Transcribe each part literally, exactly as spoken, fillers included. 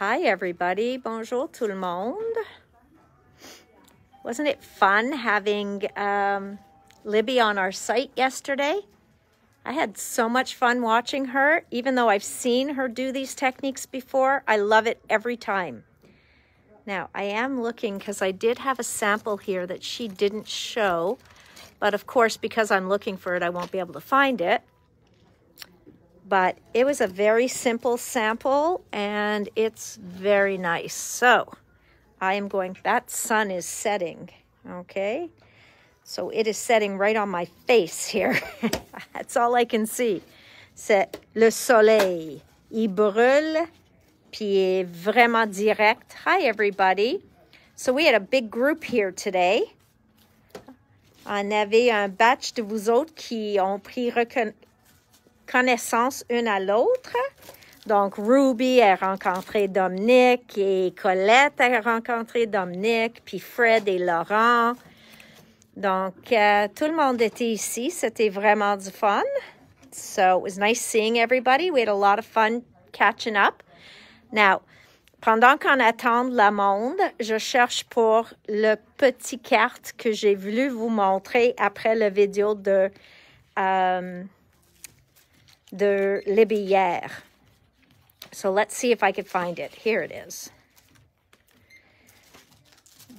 Hi everybody, bonjour tout le monde. Wasn't it fun having um, Libby on our site yesterday? I had so much fun watching her, even though I've seen her do these techniques before. I love it every time. Now, I am looking because I did have a sample here that she didn't show, but of course, because I'm looking for it, I won't be able to find it. But it was a very simple sample and it's very nice. So I am going, that sun is setting, okay? So it is setting right on my face here. That's all I can see. C'est le soleil. Il brûle. Puis vraiment direct. Hi, everybody. So we had a big group here today. On avait un batch de vous autres qui ont pris reconnaissance une à l'autre. Donc, Ruby a rencontré Dominique et Colette a rencontré Dominique, puis Fred et Laurent. Donc, uh, tout le monde était ici. C'était vraiment du fun. So, it was nice seeing everybody. We had a lot of fun catching up. Now, pendant qu'on attend la monde, je cherche pour le petit carte que j'ai voulu vous montrer après la vidéo de, um, de Libby hier. So let's see if I can find it. Here it is.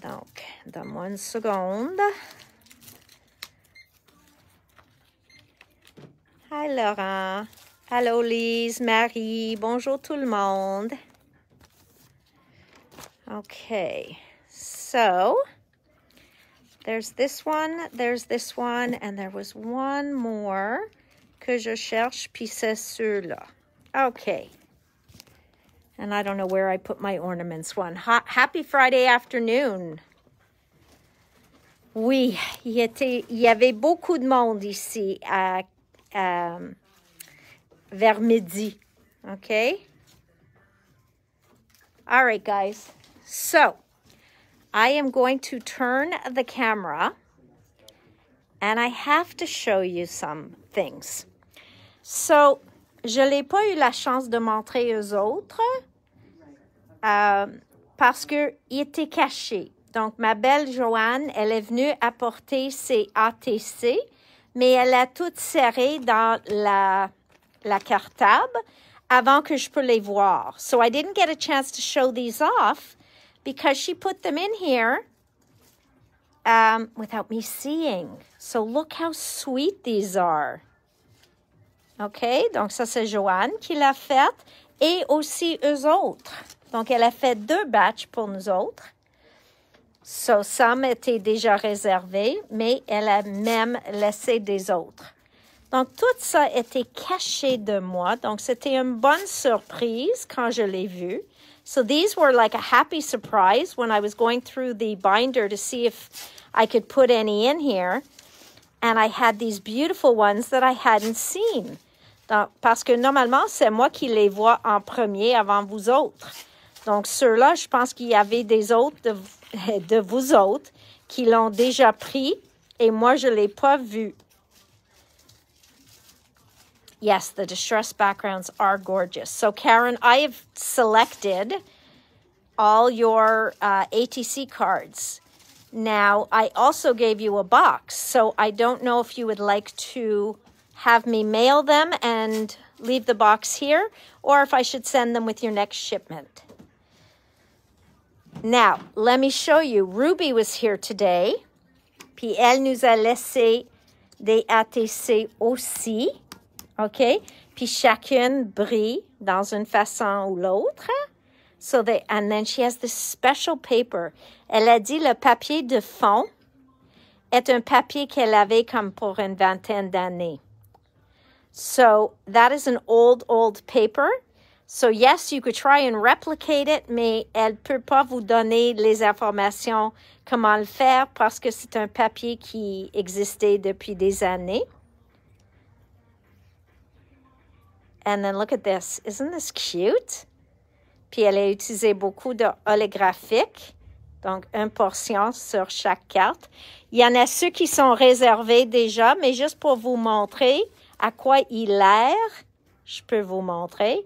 Donc, donne-moi une seconde. Hi, Laurent. Hello, Lise Marie. Bonjour tout le monde. Okay, so there's this one, there's this one, and there was one more que je cherche, puis c'est ceux-là. Okay, and I don't know where I put my ornaments one. Ha happy Friday afternoon. Oui, il était, il y avait beaucoup de monde ici à... à vers midi, okay? All right, guys. So, I am going to turn the camera and I have to show you some things. So, je n'ai pas eu la chance de montrer eux autres euh, parce qu'ils étaient cachés. Donc, ma belle Joanne, elle est venue apporter ses A T C, mais elle a tout serré dans la... la cartable avant que je peux les voir. So I didn't get a chance to show these off because she put them in here um, without me seeing. So look how sweet these are. Okay, donc ça c'est Joanne qui l'a fait et aussi eux autres. Donc elle a fait deux batchs pour nous autres. So some étaient déjà réservés, mais elle a même laissé des autres. Donc, tout ça était caché de moi. Donc, c'était une bonne surprise quand je l'ai vu. So, these were like a happy surprise when I was going through the binder to see if I could put any in here. And I had these beautiful ones that I hadn't seen. Donc, parce que normalement, c'est moi qui les vois en premier avant vous autres. Donc, ceux-là, je pense qu'il y avait des autres de, de vous autres qui l'ont déjà pris et moi, je ne l'ai pas vu. Yes, the distressed backgrounds are gorgeous. So, Karen, I have selected all your uh, A T C cards. Now, I also gave you a box, so I don't know if you would like to have me mail them and leave the box here, or if I should send them with your next shipment. Now, let me show you. Ruby was here today. Puis elle nous a laissé des A T C aussi. OK? Puis chacune brille dans une façon ou l'autre. So they, and then she has this special paper. Elle a dit le papier de fond est un papier qu'elle avait comme pour une vingtaine d'années. So that is an old, old paper. So yes, you could try and replicate it, mais elle peut pas vous donner les informations comment le faire parce que c'est un papier qui existait depuis des années. And then look at this. Isn't this cute? Puis elle a utilisé beaucoup de holographiques. Donc, une portion sur chaque carte. Il y en a ceux qui sont réservés déjà, mais juste pour vous montrer à quoi il a l'air, je peux vous montrer.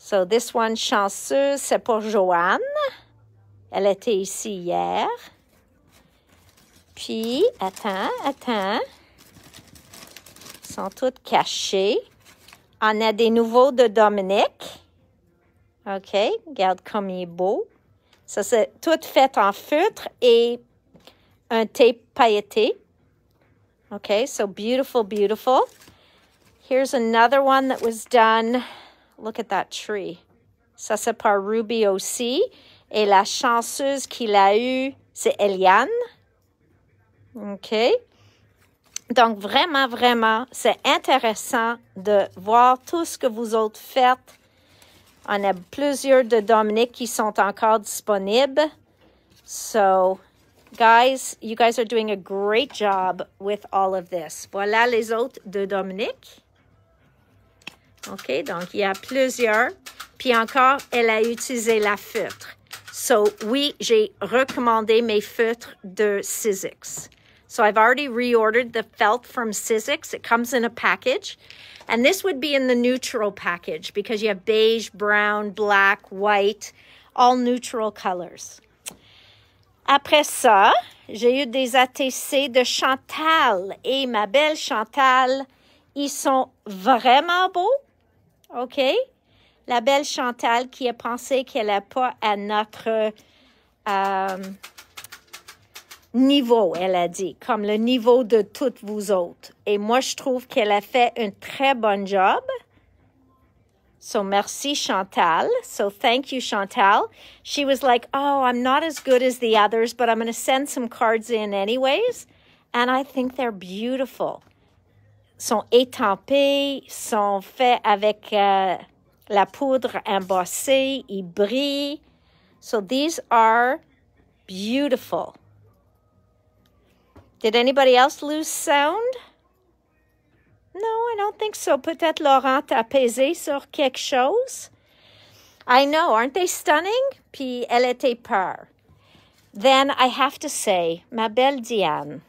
So this one, chanceuse, c'est pour Joanne. Elle était ici hier. Puis, attends, attends. Ils sont toutes cachés. On a des nouveaux de Dominique. OK, regarde comme il est beau. Ça, c'est tout fait en feutre et un tape pailleté. OK, so beautiful, beautiful. Here's another one that was done. Look at that tree. Ça, c'est par Ruby aussi. Et la chanceuse qu'il a eue, c'est Eliane. OK. Donc, vraiment, vraiment, c'est intéressant de voir tout ce que vous autres faites. On a plusieurs de Dominique qui sont encore disponibles. So, guys, you guys are doing a great job with all of this. Voilà les autres de Dominique. OK, donc il y a plusieurs. Puis encore, elle a utilisé la feutre. So, oui, j'ai recommandé mes feutres de Sizzix. So, I've already reordered the felt from Sizzix. It comes in a package. And this would be in the neutral package because you have beige, brown, black, white, all neutral colors. Après ça, j'ai eu des A T C de Chantal. Et ma belle Chantal, ils sont vraiment beaux. OK? La belle Chantal qui a pensé qu'elle n'a pas à notre euh, niveau, elle a dit, comme le niveau de toutes vous autres. Et moi, je trouve qu'elle a fait un très bon job. So, merci Chantal. So, thank you, Chantal. She was like, oh, I'm not as good as the others, but I'm going to send some cards in anyways. And I think they're beautiful. Sont étampés, sont faits avec... Euh, la poudre embossée, il brille. So these are beautiful. Did anybody else lose sound? No, I don't think so. Peut-être Laurent t'a pesé sur quelque chose. I know, aren't they stunning? Puis elle était peur. Then I have to say, ma belle Diane,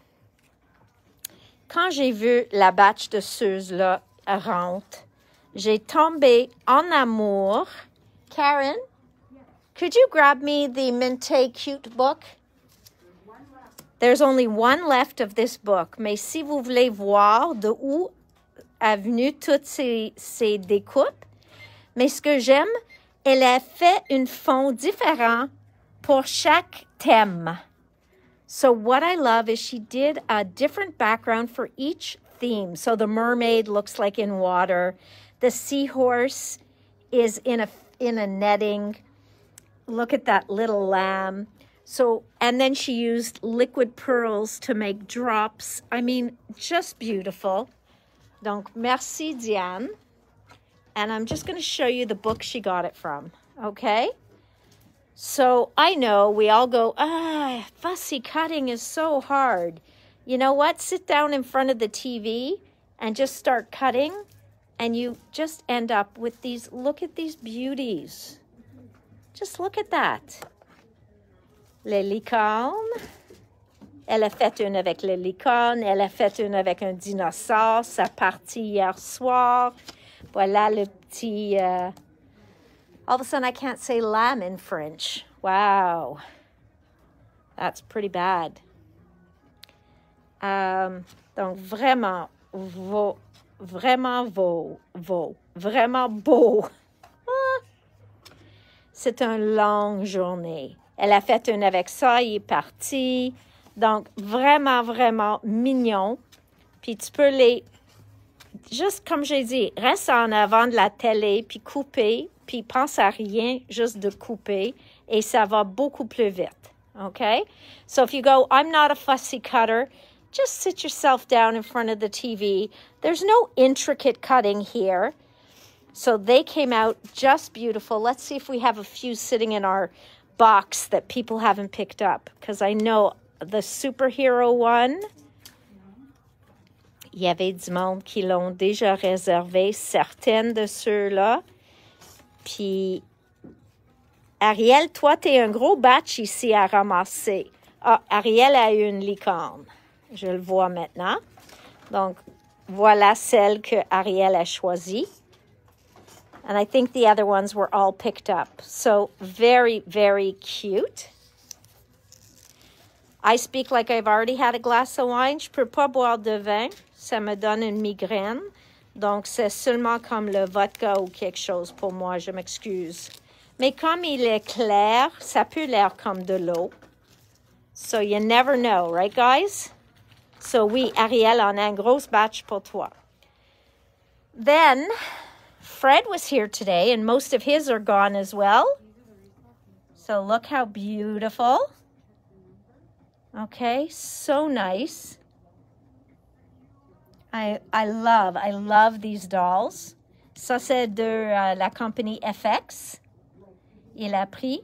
quand j'ai vu la batch de ceux-là rentre, j'ai tombé en amour. Karen, yes. Could you grab me the Mintay Cute book? There's one left. There's only one left of this book. Mais si vous voulez voir de où est venue toutes ces, ces découpes, mais ce que j'aime, elle a fait une fond différent pour chaque thème. So what I love is she did a different background for each theme. So the mermaid looks like in water. The seahorse is in a, in a netting. Look at that little lamb. So, and then she used liquid pearls to make drops. I mean, just beautiful. Donc, merci, Diane. And I'm just going to show you the book she got it from, okay? So, I know we all go, ah, fussy cutting is so hard. You know what? Sit down in front of the T V and just start cutting. And you just end up with these, look at these beauties. Just look at that. Les licornes. Elle a fait une avec les licornes. Elle a fait une avec un dinosaure. Ça partit hier soir. Voilà le petit... Uh... All of a sudden, I can't say lamb in French. Wow. That's pretty bad. Um, donc, vraiment... Vo Vraiment beau, beau, vraiment beau. Ah! C'est une longue journée. Elle a fait une avec ça, il est parti. Donc, vraiment, vraiment mignon. Puis tu peux les, juste comme j'ai dit, reste en avant de la télé, puis couper, puis pense à rien, juste de couper. Et ça va beaucoup plus vite, OK? So, if you go, I'm not a fussy cutter, just sit yourself down in front of the T V. There's no intricate cutting here. So they came out just beautiful. Let's see if we have a few sitting in our box that people haven't picked up. Because I know the superhero one. Il y avait du monde qui l'ont déjà réservé, certaines de ceux-là. Puis, Ariel, toi, t'es un gros batch ici à ramasser. Ah, Ariel a eu une licorne. Je le vois maintenant. Donc, voilà celle que Ariel a choisie. And I think the other ones were all picked up. So very, very cute. I speak like I've already had a glass of wine. Je peux pas boire de vin. Ça me donne une migraine. Donc, c'est seulement comme le vodka ou quelque chose pour moi. Je m'excuse. Mais comme il est clair, ça peut l'air comme de l'eau. So you never know, right, guys? So oui, Ariel en a un gros batch pour toi. Then, Fred was here today, and most of his are gone as well. So look how beautiful. Okay, so nice. I, I love, I love these dolls. Ça, c'est de uh, la compagnie F X. Il a pris.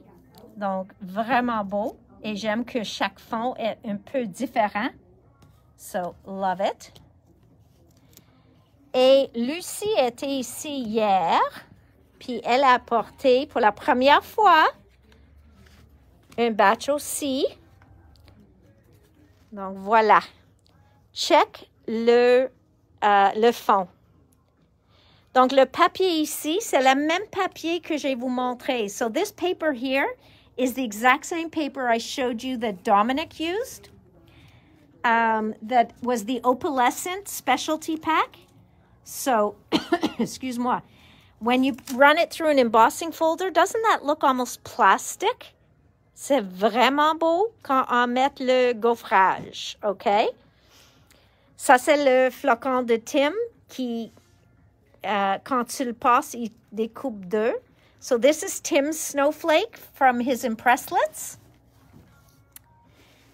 Donc, vraiment beau. Et j'aime que chaque fond est un peu différent. So, love it. Et Lucie était ici hier. Puis, elle a apporté pour la première fois un batch aussi. Donc, voilà. Check le, euh, le fond. Donc, le papier ici, c'est le même papier que je vais vous montrer. So, this paper here is the exact same paper I showed you that Dominic used. Um, that was the opalescent specialty pack. So, excuse moi. When you run it through an embossing folder, doesn't that look almost plastic? C'est vraiment beau quand on met le gaufrage, OK? Ça, c'est le flocon de Tim qui, uh, quand tu le passes, il découpe deux. So this is Tim's snowflake from his impresslets.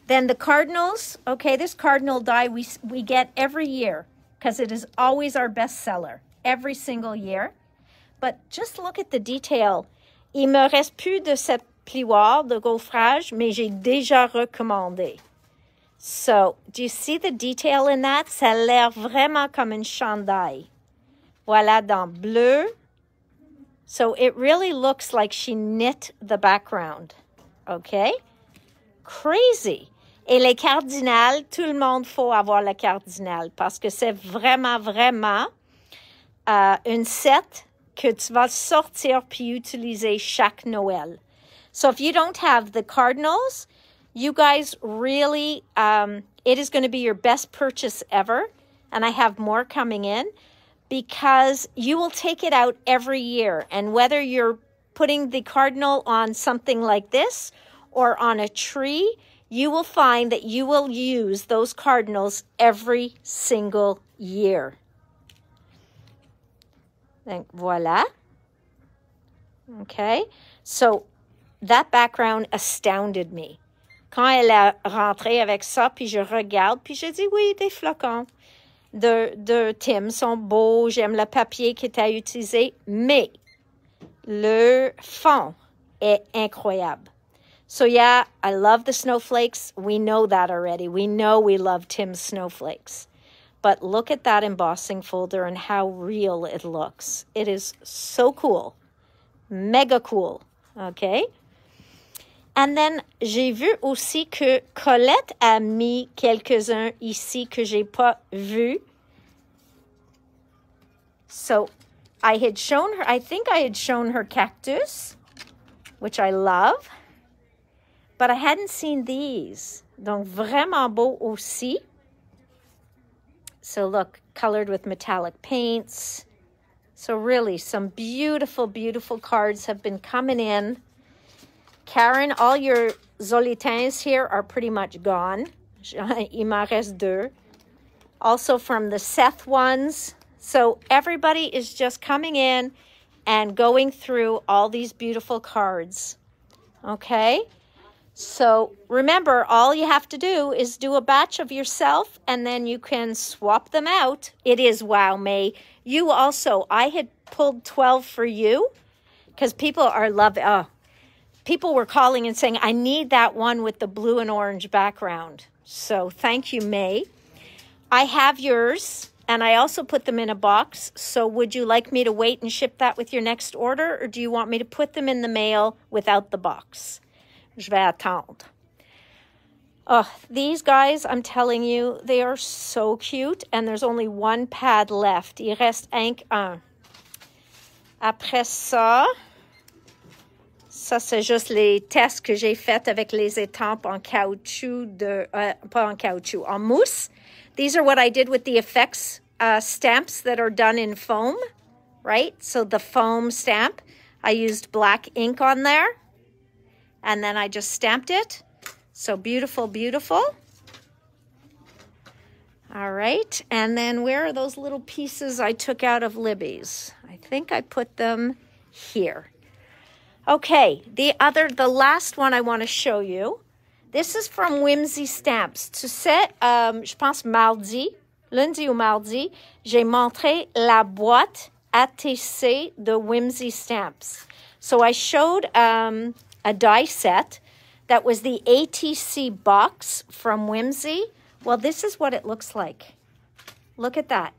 Then the cardinals. Okay, this cardinal die we, we get every year because it is always our best seller every single year. But just look at the detail. Il me reste plus de cette plioir de gaufrage, mais j'ai déjà recommandé. So, do you see the detail in that? Ça a l'air vraiment comme une chandail. Voilà, dans bleu. So, it really looks like she knit the background. Okay? Crazy! Et les cardinals, tout le monde faut avoir le cardinal parce que c'est vraiment, vraiment euh, une set que tu vas sortir puis utiliser chaque Noël. So, if you don't have the cardinals, you guys really, um, it is going to be your best purchase ever. And I have more coming in because you will take it out every year. And whether you're putting the cardinal on something like this or on a tree, you will find that you will use those cardinals every single year. Donc, voilà. Okay. So, that background astounded me. Quand elle a rentré avec ça, puis je regarde, puis je dis, oui, des flocons de, de Tim sont beaux. J'aime le papier que tu as utilisé, mais le fond est incroyable. So, yeah, I love the snowflakes. We know that already. We know we love Tim's snowflakes. But look at that embossing folder and how real it looks. It is so cool. Mega cool. Okay? And then, j'ai vu aussi que Colette a mis quelques-uns ici que j'ai pas vu. So, I had shown her, I think I had shown her cactus, which I love. But I hadn't seen these. Donc, vraiment beau aussi. So, look, colored with metallic paints. So, really, some beautiful, beautiful cards have been coming in. Karen, all your Zolitins here are pretty much gone. Il m'en reste deux. Also from the Seth ones. So everybody is just coming in and going through all these beautiful cards. Okay? So remember, all you have to do is do a batch of yourself and then you can swap them out. It is Wow May. You also, I had pulled twelve for you because people are loving, oh. People were calling and saying, I need that one with the blue and orange background. So thank you, May. I have yours, and I also put them in a box. So would you like me to wait and ship that with your next order, or do you want me to put them in the mail without the box? Je vais attendre. Oh, these guys, I'm telling you, they are so cute, and there's only one pad left. Il reste un. Après ça, ça c'est juste les tests que j'ai faits avec les étampes en caoutchouc, de, euh, pas en caoutchouc, en mousse. These are what I did with the F X uh, stamps that are done in foam, right? So the foam stamp, I used black ink on there. And then I just stamped it. So beautiful, beautiful. All right. And then where are those little pieces I took out of Libby's? I think I put them here. Okay. The other, the last one I want to show you. This is from Whimsy Stamps. Tu sais, um, je pense mardi, lundi ou mardi, j'ai montré la boîte A T C de Whimsy Stamps. So I showed um, a die set that was the A T C box from Whimsy. Well, this is what it looks like. Look at that.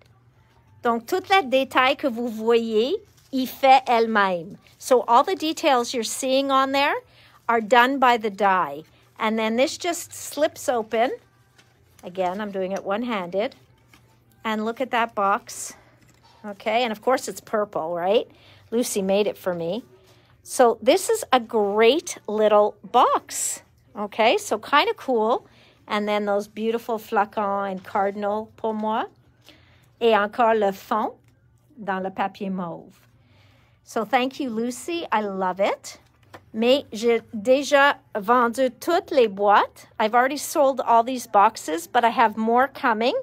Donc, tout le détail que vous voyez, y fait elle-même. So all the details you're seeing on there are done by the die. And then this just slips open. Again, I'm doing it one-handed. And look at that box. Okay, and of course it's purple, right? Lucie made it for me. So this is a great little box. Okay, so kind of cool. And then those beautiful flacons and cardinal pour moi. Et encore le fond dans le papier mauve. So thank you, Lucie. I love it. Mais j'ai déjà vendu toutes les boîtes. I've already sold all these boxes, but I have more coming.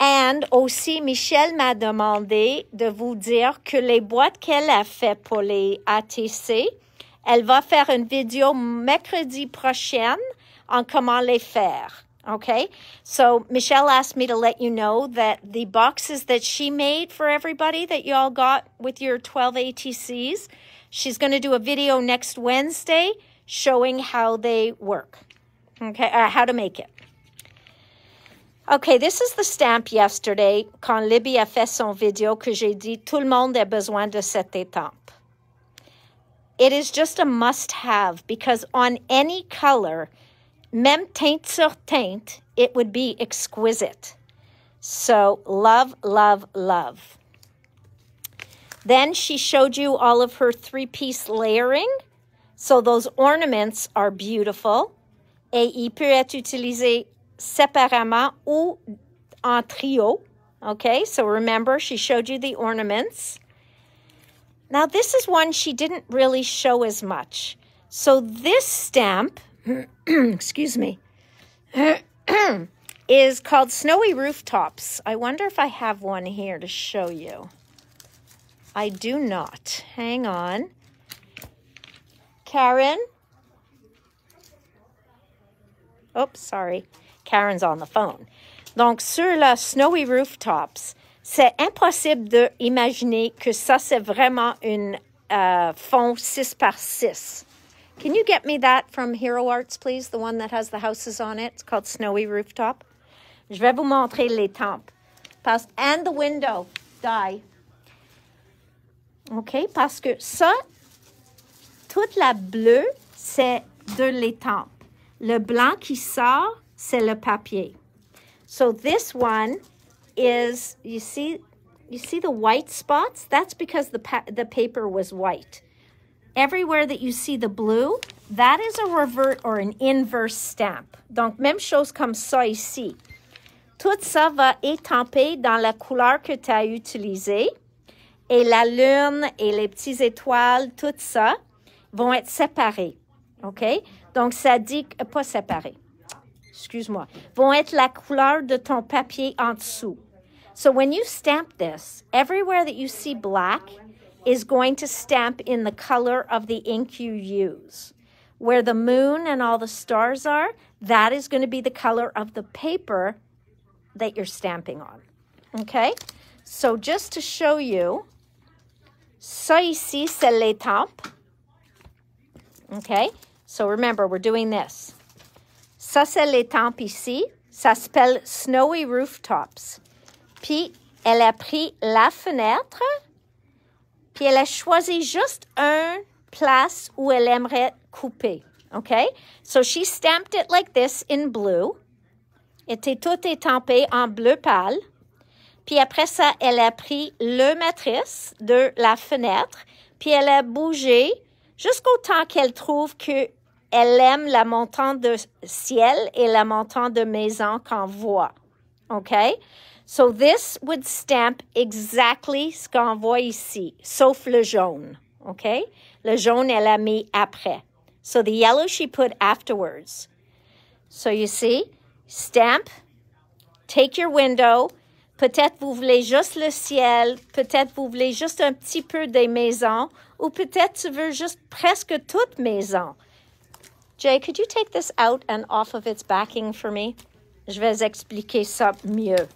And aussi, Michelle m'a demandé de vous dire que les boîtes qu'elle a fait pour les A T C, elle va faire une vidéo mercredi prochaine on comment les faire. Okay? So Michelle asked me to let you know that the boxes that she made for everybody that you all got with your twelve A T Cs, she's going to do a video next Wednesday showing how they work. Okay, uh, how to make it. Okay, this is the stamp yesterday quand Libby a fait son vidéo que j'ai dit tout le monde a besoin de cette étampe. It is just a must-have because on any color, même teinte sur teinte, it would be exquisite. So love, love, love. Then she showed you all of her three-piece layering. So those ornaments are beautiful. Et il peut être utilisé séparément ou en trio. Okay, so remember, she showed you the ornaments. Now, this is one she didn't really show as much. So this stamp, excuse me, is called Snowy Rooftops. I wonder if I have one here to show you. I do not. Hang on. Karen? Oops, sorry. Karen's on the phone. Donc, sur la Snowy Rooftops, c'est impossible d'imaginer que ça, c'est vraiment une euh, fond six par six. Can you get me that from Hero Arts, please? The one that has the houses on it. It's called Snowy Rooftop. Je vais vous montrer l'étampe. Parce, and the window die. OK? Parce que ça, toute la bleue, c'est de l'étampe. Le blanc qui sort, c'est le papier. So this one is, you see, you see the white spots? That's because the, pa the paper was white. Everywhere that you see the blue, that is a revert or an inverse stamp. Donc, même chose comme ça ici. Tout ça va étamper dans la couleur que tu as utilisée. Et la lune et les petites étoiles, tout ça, vont être séparés. OK? Donc, ça dit, pas séparés. Excuse-moi, vont être la couleur de ton papier en dessous. So when you stamp this, everywhere that you see black is going to stamp in the color of the ink you use. Where the moon and all the stars are, that is going to be the color of the paper that you're stamping on. Okay? So just to show you, ça ici, c'est l'étampe. Okay? So remember, we're doing this. Ça, c'est l'étampe ici. Ça s'appelle Snowy Rooftops. Puis, elle a pris la fenêtre, puis elle a choisi juste une place où elle aimerait couper. Okay? So, she stamped it like this in blue. Était tout étampé en bleu pâle. Puis après ça, elle a pris le matrice de la fenêtre, puis elle a bougé jusqu'au temps qu'elle trouve qu'elle aime la montante de ciel et la montante de maison qu'on voit. OK? So this would stamp exactly ce qu'on voit ici, sauf le jaune. OK? Le jaune, elle a mis après. So the yellow she put afterwards. So you see, stamp, take your window. Peut-être vous voulez juste le ciel, peut-être vous voulez juste un petit peu des maisons, ou peut-être tu veux juste presque toute maison. Jay, could you take this out and off of its backing for me? Je vais expliquer ça mieux.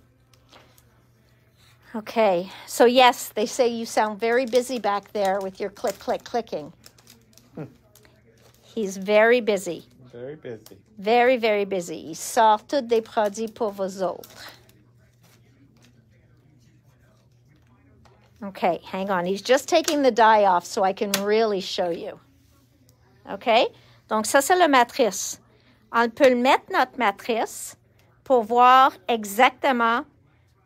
Okay, so yes, they say you sound very busy back there with your click, click, clicking. Hmm. He's very busy. Very busy. Very, very busy. Il sort tous des produits pour vous autres. Okay, hang on. He's just taking the dye off so I can really show you. Okay? Donc, ça, c'est la matrice. On peut mettre notre matrice pour voir exactement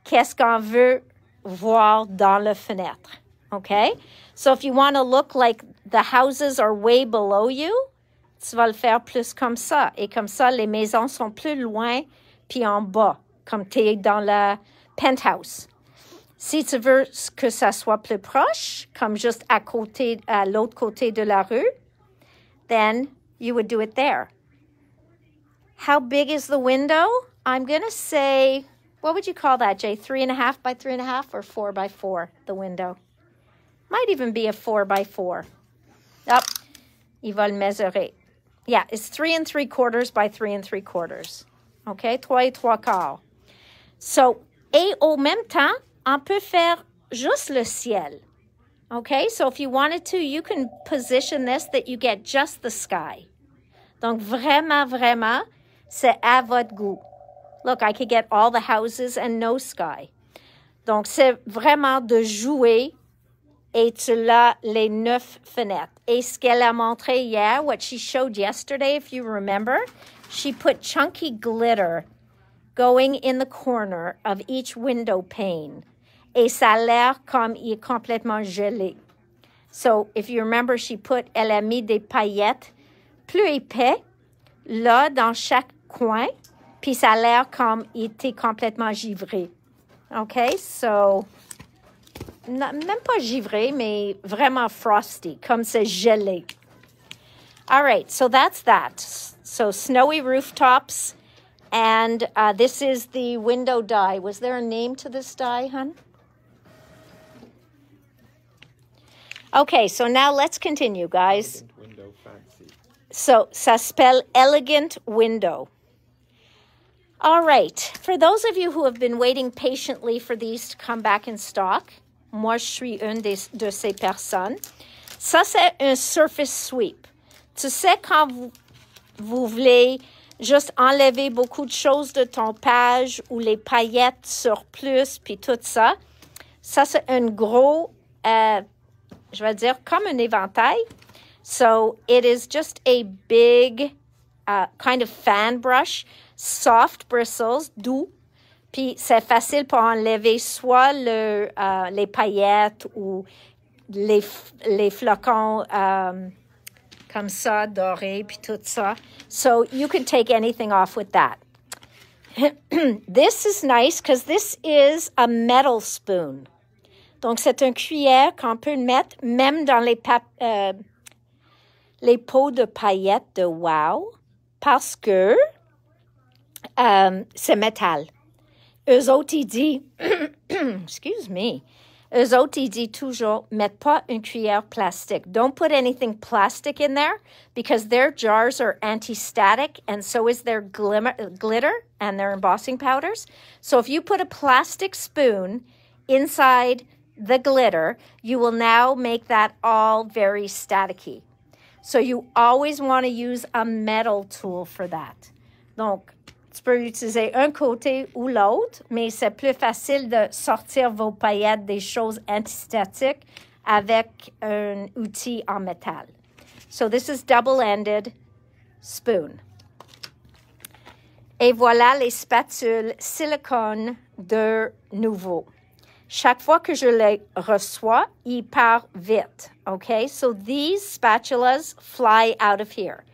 qu'est-ce qu'on veut voir dans la fenêtre. Okay? So, if you want to look like the houses are way below you, tu vas le faire plus comme ça. Et comme ça, les maisons sont plus loin puis en bas, comme tu es dans la penthouse. Si tu veux que ça soit plus proche, comme juste à côté, à l'autre côté de la rue, then you would do it there. How big is the window? I'm going to say, what would you call that, Jay? Three and a half by three and a half or four by four, the window? Might even be a four by four. Oh, il va le mesurer. Yeah, it's three and three quarters by three and three quarters. Okay, trois et trois quarts. So, et au même temps, on peut faire juste le ciel. Okay, so if you wanted to, you can position this that you get just the sky. Donc vraiment, vraiment, c'est à votre goût. Look, I could get all the houses and no sky. Donc c'est vraiment de jouer et tu l'as les neuf fenêtres. Et ce qu'elle a montré hier, what she showed yesterday, if you remember, she put chunky glitter going in the corner of each window pane. Et ça a l'air comme il est complètement gelé. So, if you remember, she put, elle a mis des paillettes plus épais, là, dans chaque coin, puis ça a l'air comme il était complètement givré. OK? So, même pas givré, mais vraiment frosty, comme c'est gelé. All right, so that's that. So, snowy rooftops. And uh, this is the window dye. Was there a name to this dye, hun? Okay, so now let's continue, guys. Elegant window fancy. So, ça s'appelle elegant window. All right. For those of you who have been waiting patiently for these to come back in stock, moi, je suis une des, de ces personnes. Ça, c'est un surface sweep. Tu sais, quand vous, vous voulez juste enlever beaucoup de choses de ton page ou les paillettes sur plus, puis tout ça. Ça, c'est un gros, euh, je vais dire, comme un éventail. So, it is just a big uh, kind of fan brush, soft bristles, doux. Puis, c'est facile pour enlever soit le, euh, les paillettes ou les, les flocons euh, comme ça, doré, puis tout ça. So you could take anything off with that. This is nice because this is a metal spoon. Donc, c'est une cuillère qu'on peut mettre même dans les, euh, les pots de paillettes de Wow parce que euh, c'est métal. Eux autres, ils disent, excuse me, eux autres, ils disent toujours, mettez pas une cuillère plastique. Don't put anything plastic in there because their jars are anti-static and so is their glimmer, glitter and their embossing powders. So if you put a plastic spoon inside the glitter, you will now make that all very staticky. So you always want to use a metal tool for that. Donc, tu peux utiliser un côté ou l'autre, mais c'est plus facile de sortir vos paillettes des choses antistatiques avec un outil en métal. So this is double-ended spoon. Et voilà les spatules silicone de nouveau. Chaque fois que je les reçois, ils partent vite. Okay, so these spatulas fly out of here.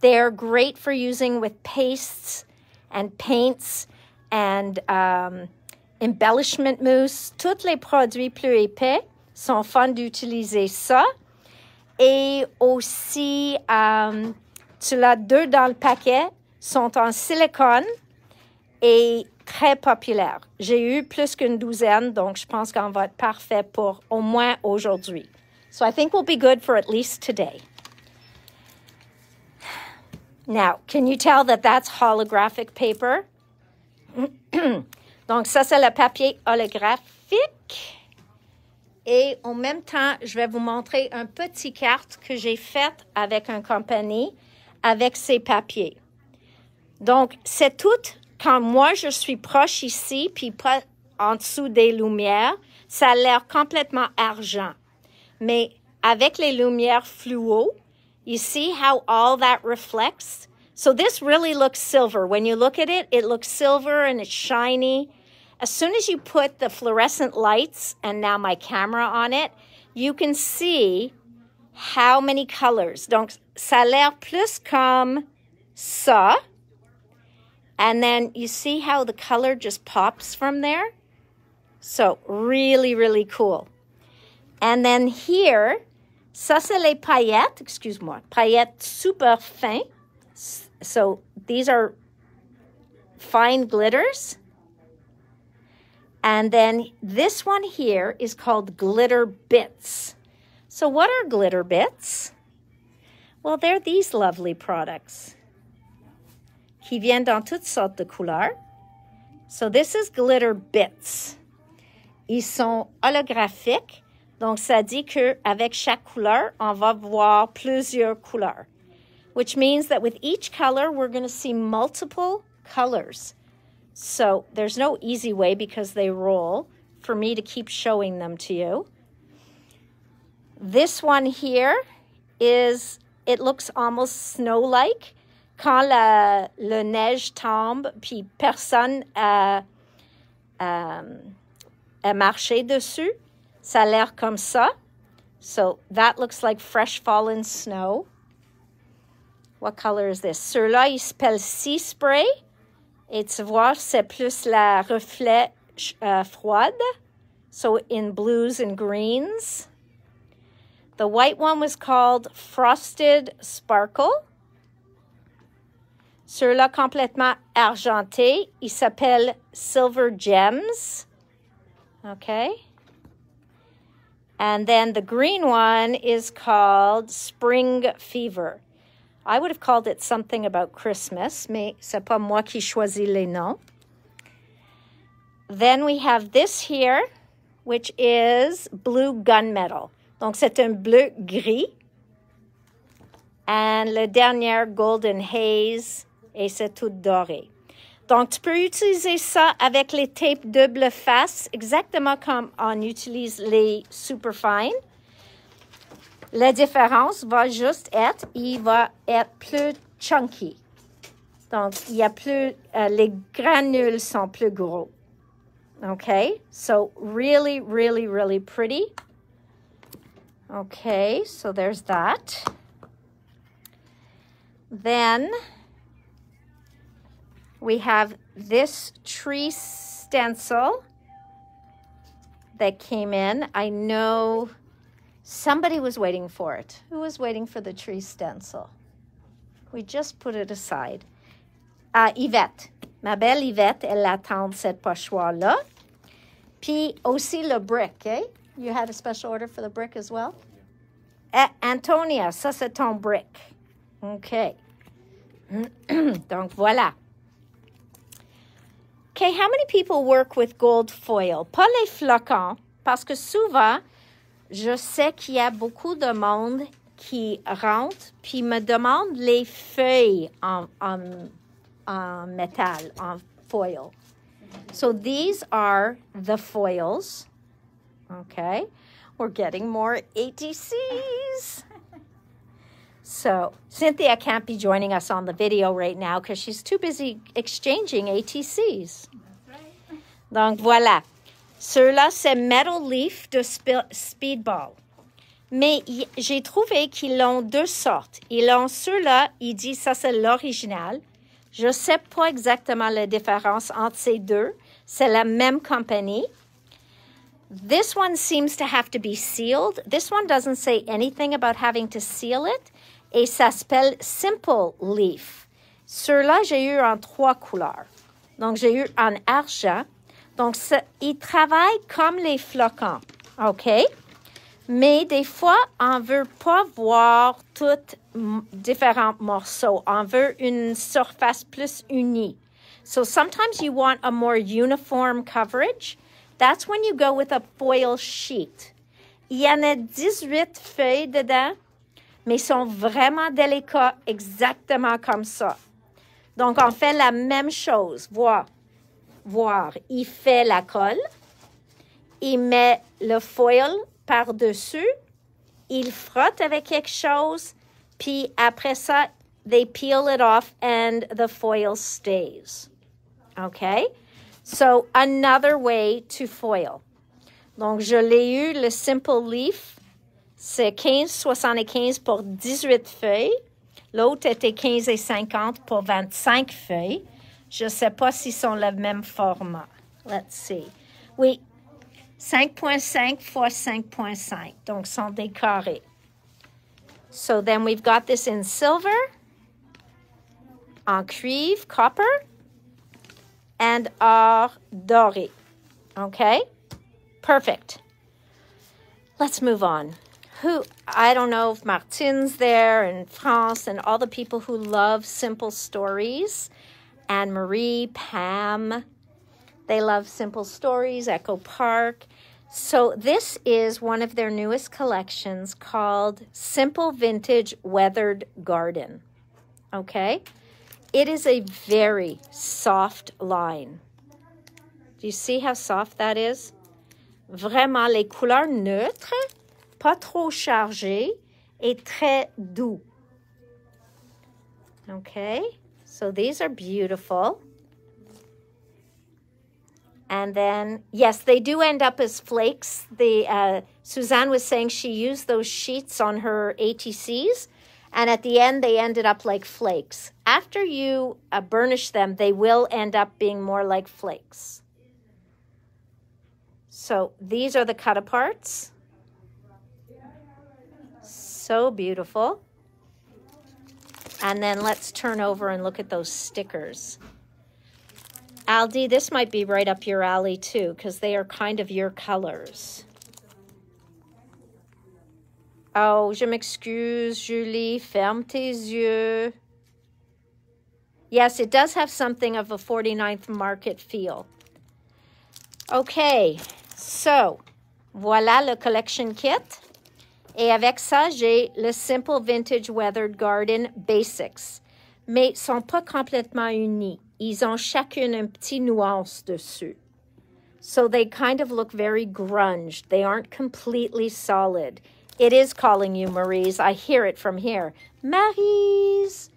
They are great for using with pastes and paints and um, embellishment mousse. Tous les produits plus épais sont fun d'utiliser ça. Et aussi, um, tu l'as deux dans le paquet, sont en silicone et très populaires. J'ai eu plus qu'une douzaine, donc je pense qu'on va être parfait pour au moins aujourd'hui. So I think we'll be good for at least today. Now, can you tell that that's holographic paper? Donc ça, c'est le papier holographique. Et en même temps, je vais vous montrer un petit carte que j'ai faite avec un compagnie avec ces papiers. Donc, c'est tout. Quand moi, je suis proche ici, puis pas en dessous des lumières, ça a l'air complètement argent. Mais avec les lumières fluo, you see how all that reflects? So this really looks silver. When you look at it, it looks silver and it's shiny. As soon as you put the fluorescent lights and now my camera on it, you can see how many colors. Donc, ça a l'air plus comme ça. And then you see how the color just pops from there. So, really, really cool. And then here, ça c'est les paillettes, excuse-moi, paillettes super fin. So, these are fine glitters. And then this one here is called glitter bits. So what are glitter bits? Well, they're these lovely products qui viennent dans toutes sortes de couleurs. So this is glitter bits. Ils sont holographiques. Donc ça dit que avec chaque couleur, on va voir plusieurs couleurs, which means that with each color, we're going to see multiple colors. So there's no easy way because they roll for me to keep showing them to you. This one here is, it looks almost snow-like. Quand la, la neige tombe, puis personne a, a, a marché dessus, ça a l'air comme ça. So that looks like fresh fallen snow. What color is this? Ceux-là, ils s'appellent Sea Spray. Et tu vois, c'est plus la reflet uh, froide. So in blues and greens. The white one was called Frosted Sparkle. Ceux-là complètement argentés, ils s'appellent Silver Gems. Okay. And then the green one is called Spring Fever. I would have called it something about Christmas, mais c'est pas moi qui choisis les noms. Then we have this here, which is blue gunmetal. Donc c'est un bleu gris. And le dernier, golden haze, et c'est tout doré. Donc tu peux utiliser ça avec les tapes double face, exactement comme on utilise les superfines. La différence va juste être, il va être plus chunky. Donc, il y a plus, uh, les granules sont plus gros. Okay, so really, really, really pretty. Okay, so there's that. Then, we have this tree stencil that came in. I know... Somebody was waiting for it. Who was waiting for the tree stencil? We just put it aside. Uh, Yvette. Ma belle Yvette, elle attend cette pochoir-là. Puis aussi le brick, eh? You had a special order for the brick as well? Uh, Antonia, ça c'est ton brick. Okay. Donc voilà. Okay, how many people work with gold foil? Pas les flocons, parce que souvent... Je sais qu'il y a beaucoup de monde qui rentre puis me demande les feuilles en, en, en métal, en foil. So these are the foils. Okay. We're getting more A T Cs. So Cynthia can't be joining us on the video right now because she's too busy exchanging A T Cs. That's right. Donc voilà. Ceux-là, c'est Metal Leaf de Speedball. Mais j'ai trouvé qu'ils l'ont deux sortes. Ils l'ont ceux-là, ils disent ça c'est l'original. Je ne sais pas exactement la différence entre ces deux. C'est la même compagnie. This one seems to have to be sealed. This one doesn't say anything about having to seal it. Et ça s'appelle Simple Leaf. Ceux-là, j'ai eu en trois couleurs. Donc, j'ai eu en argent. Donc, ça, ils travaillent comme les flocons. OK? Mais des fois, on ne veut pas voir tous différents morceaux. On veut une surface plus unie. So, sometimes you want a more uniform coverage. That's when you go with a foil sheet. Il y en a dix-huit feuilles dedans, mais sont vraiment délicats, exactement comme ça. Donc, on fait la même chose. Voir. Voir. Il fait la colle. Il met le foil par-dessus. Il frotte avec quelque chose. Puis après ça, they peel it off and the foil stays. OK? So, another way to foil. Donc, je l'ai eu, le Simple Leaf. C'est quinze soixante-quinze pour dix-huit feuilles. L'autre était quinze cinquante pour vingt-cinq feuilles. Je ne sais pas s'ils sont le même format. Let's see. Oui, cinq point cinq fois cinq point cinq. Donc, sont des carrés. So, then we've got this in silver, en cuivre, copper, and or doré. Okay? Perfect. Let's move on. Who, I don't know if Martine's there and France and all the people who love Simple Stories. Anne-Marie, Pam, they love Simple Stories, Echo Park. So this is one of their newest collections called Simple Vintage Weathered Garden. Okay? It is a very soft line. Do you see how soft that is? Vraiment, les couleurs neutres, pas trop chargées, et très doux. Okay, so these are beautiful. And then, yes, they do end up as flakes. The, uh, Suzanne was saying she used those sheets on her A T Cs. And at the end, they ended up like flakes. After you uh, burnish them, they will end up being more like flakes. So these are the cut aparts. So beautiful. And then let's turn over and look at those stickers. Aldi, this might be right up your alley too, because they are kind of your colors. Oh, je m'excuse, Julie, ferme tes yeux. Yes, it does have something of a forty-ninth Market feel. Okay, so, voilà le collection kit. Et avec ça, j'ai le Simple Vintage Weathered Garden Basics. Mais ils ne sont pas complètement unis. Ils ont chacune une petite nuance dessus. So they kind of look very grunge. They aren't completely solid. It is calling you, Maryse. I hear it from here. Maryse.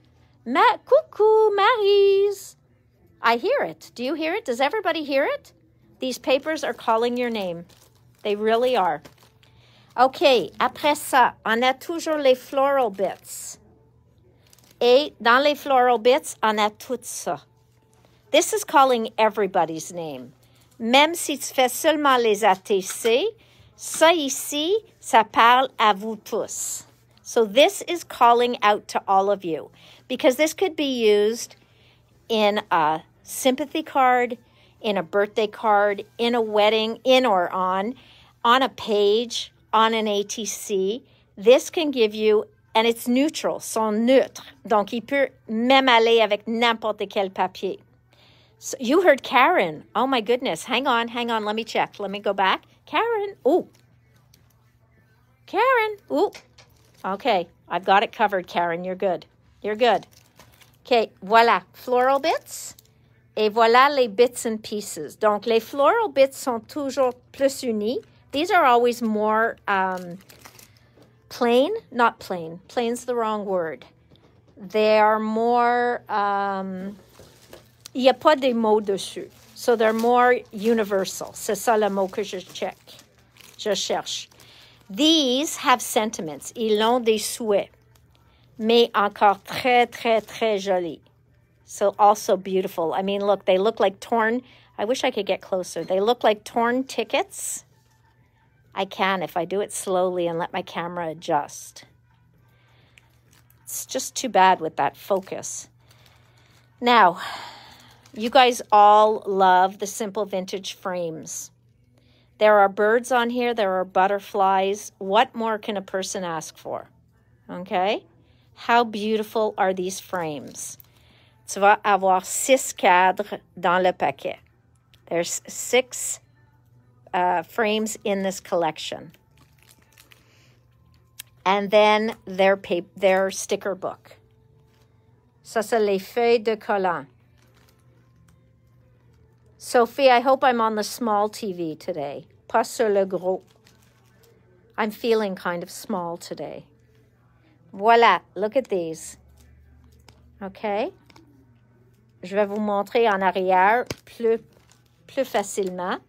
Ma Coucou, Maryse. I hear it. Do you hear it? Does everybody hear it? These papers are calling your name. They really are. Okay, après ça, on a toujours les floral bits. Et dans les floral bits, on a tout ça. This is calling everybody's name. Même si tu fais seulement les A T C, ça ici, ça parle à vous tous. So this is calling out to all of you because this could be used in a sympathy card, in a birthday card, in a wedding, in or on, on a page, on an A T C. This can give you, and it's neutral, son neutre. Donc, il peut même aller avec n'importe quel papier. So you heard Karen. Oh, my goodness. Hang on, hang on. Let me check. Let me go back. Karen. Ooh. Karen. Ooh. Okay. I've got it covered, Karen. You're good. You're good. Okay. Voilà. Floral bits. Et voilà les bits and pieces. Donc, les floral bits sont toujours plus unis. These are always more um, plain, not plain. Plain's the wrong word. They're more, um, il n'y a pas des mots dessus. So they're more universal. C'est ça le mot que je check. Je cherche. These have sentiments. Ils ont des souhaits. Mais encore très, très, très jolis. So also beautiful. I mean, look, they look like torn. I wish I could get closer. They look like torn tickets. I can if I do it slowly and let my camera adjust. It's just too bad with that focus. Now, you guys all love the simple vintage frames. There are birds on here. There are butterflies. What more can a person ask for? Okay? How beautiful are these frames? Tu vas avoir six cadres dans le paquet. There's six uh, frames in this collection. And then their, paper, their sticker book. Ça, c'est les feuilles de collant. Sophie, I hope I'm on the small T V today. Pas sur le gros. I'm feeling kind of small today. Voilà, look at these. Okay? Je vais vous montrer en arrière plus, plus facilement.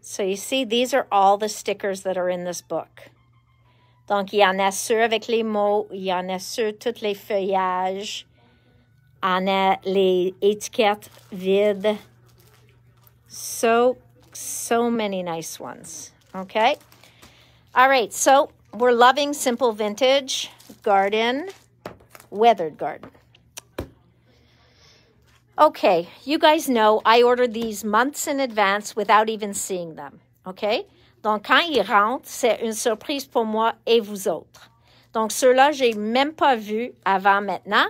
So you see, these are all the stickers that are in this book. Donc, il y en a ceux avec les mots, il y en a ceux, tous les feuillages, il y en a les étiquettes vides. So, so many nice ones. Okay? All right, so we're loving simple vintage garden, weathered garden. Okay, you guys know I order these months in advance without even seeing them. Okay? Donc, quand ils rentrent, c'est une surprise pour moi et vous autres. Donc, ceux-là, je n'ai même pas vu avant maintenant.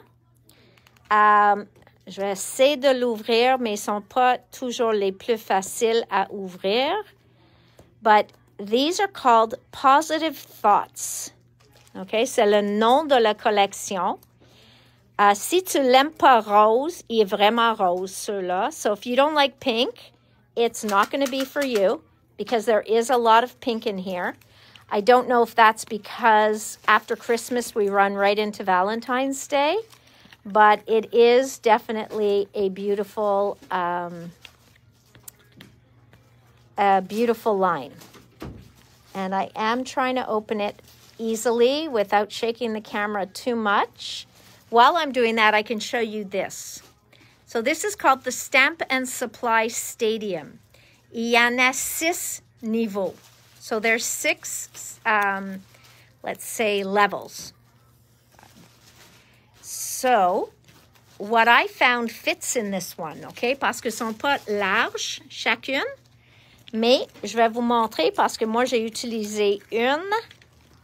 Euh, je vais essayer de l'ouvrir, mais ils ne sont pas toujours les plus faciles à ouvrir. But these are called Positive Thoughts. Okay? C'est le nom de la collection. Uh, si tu l'aimes pas rose, il est vraiment rose, ceux-là. So if you don't like pink, it's not going to be for you because there is a lot of pink in here. I don't know if that's because after Christmas we run right into Valentine's Day, but it is definitely a beautiful, um, a beautiful line. And I am trying to open it easily without shaking the camera too much. While I'm doing that, I can show you this. So this is called the Stamp and Supply Stadium. Il y en a six niveaux. So there's six, um, let's say, levels. So what I found fits in this one, okay? Parce que sont pas larges chacune, mais je vais vous montrer parce que moi j'ai utilisé une.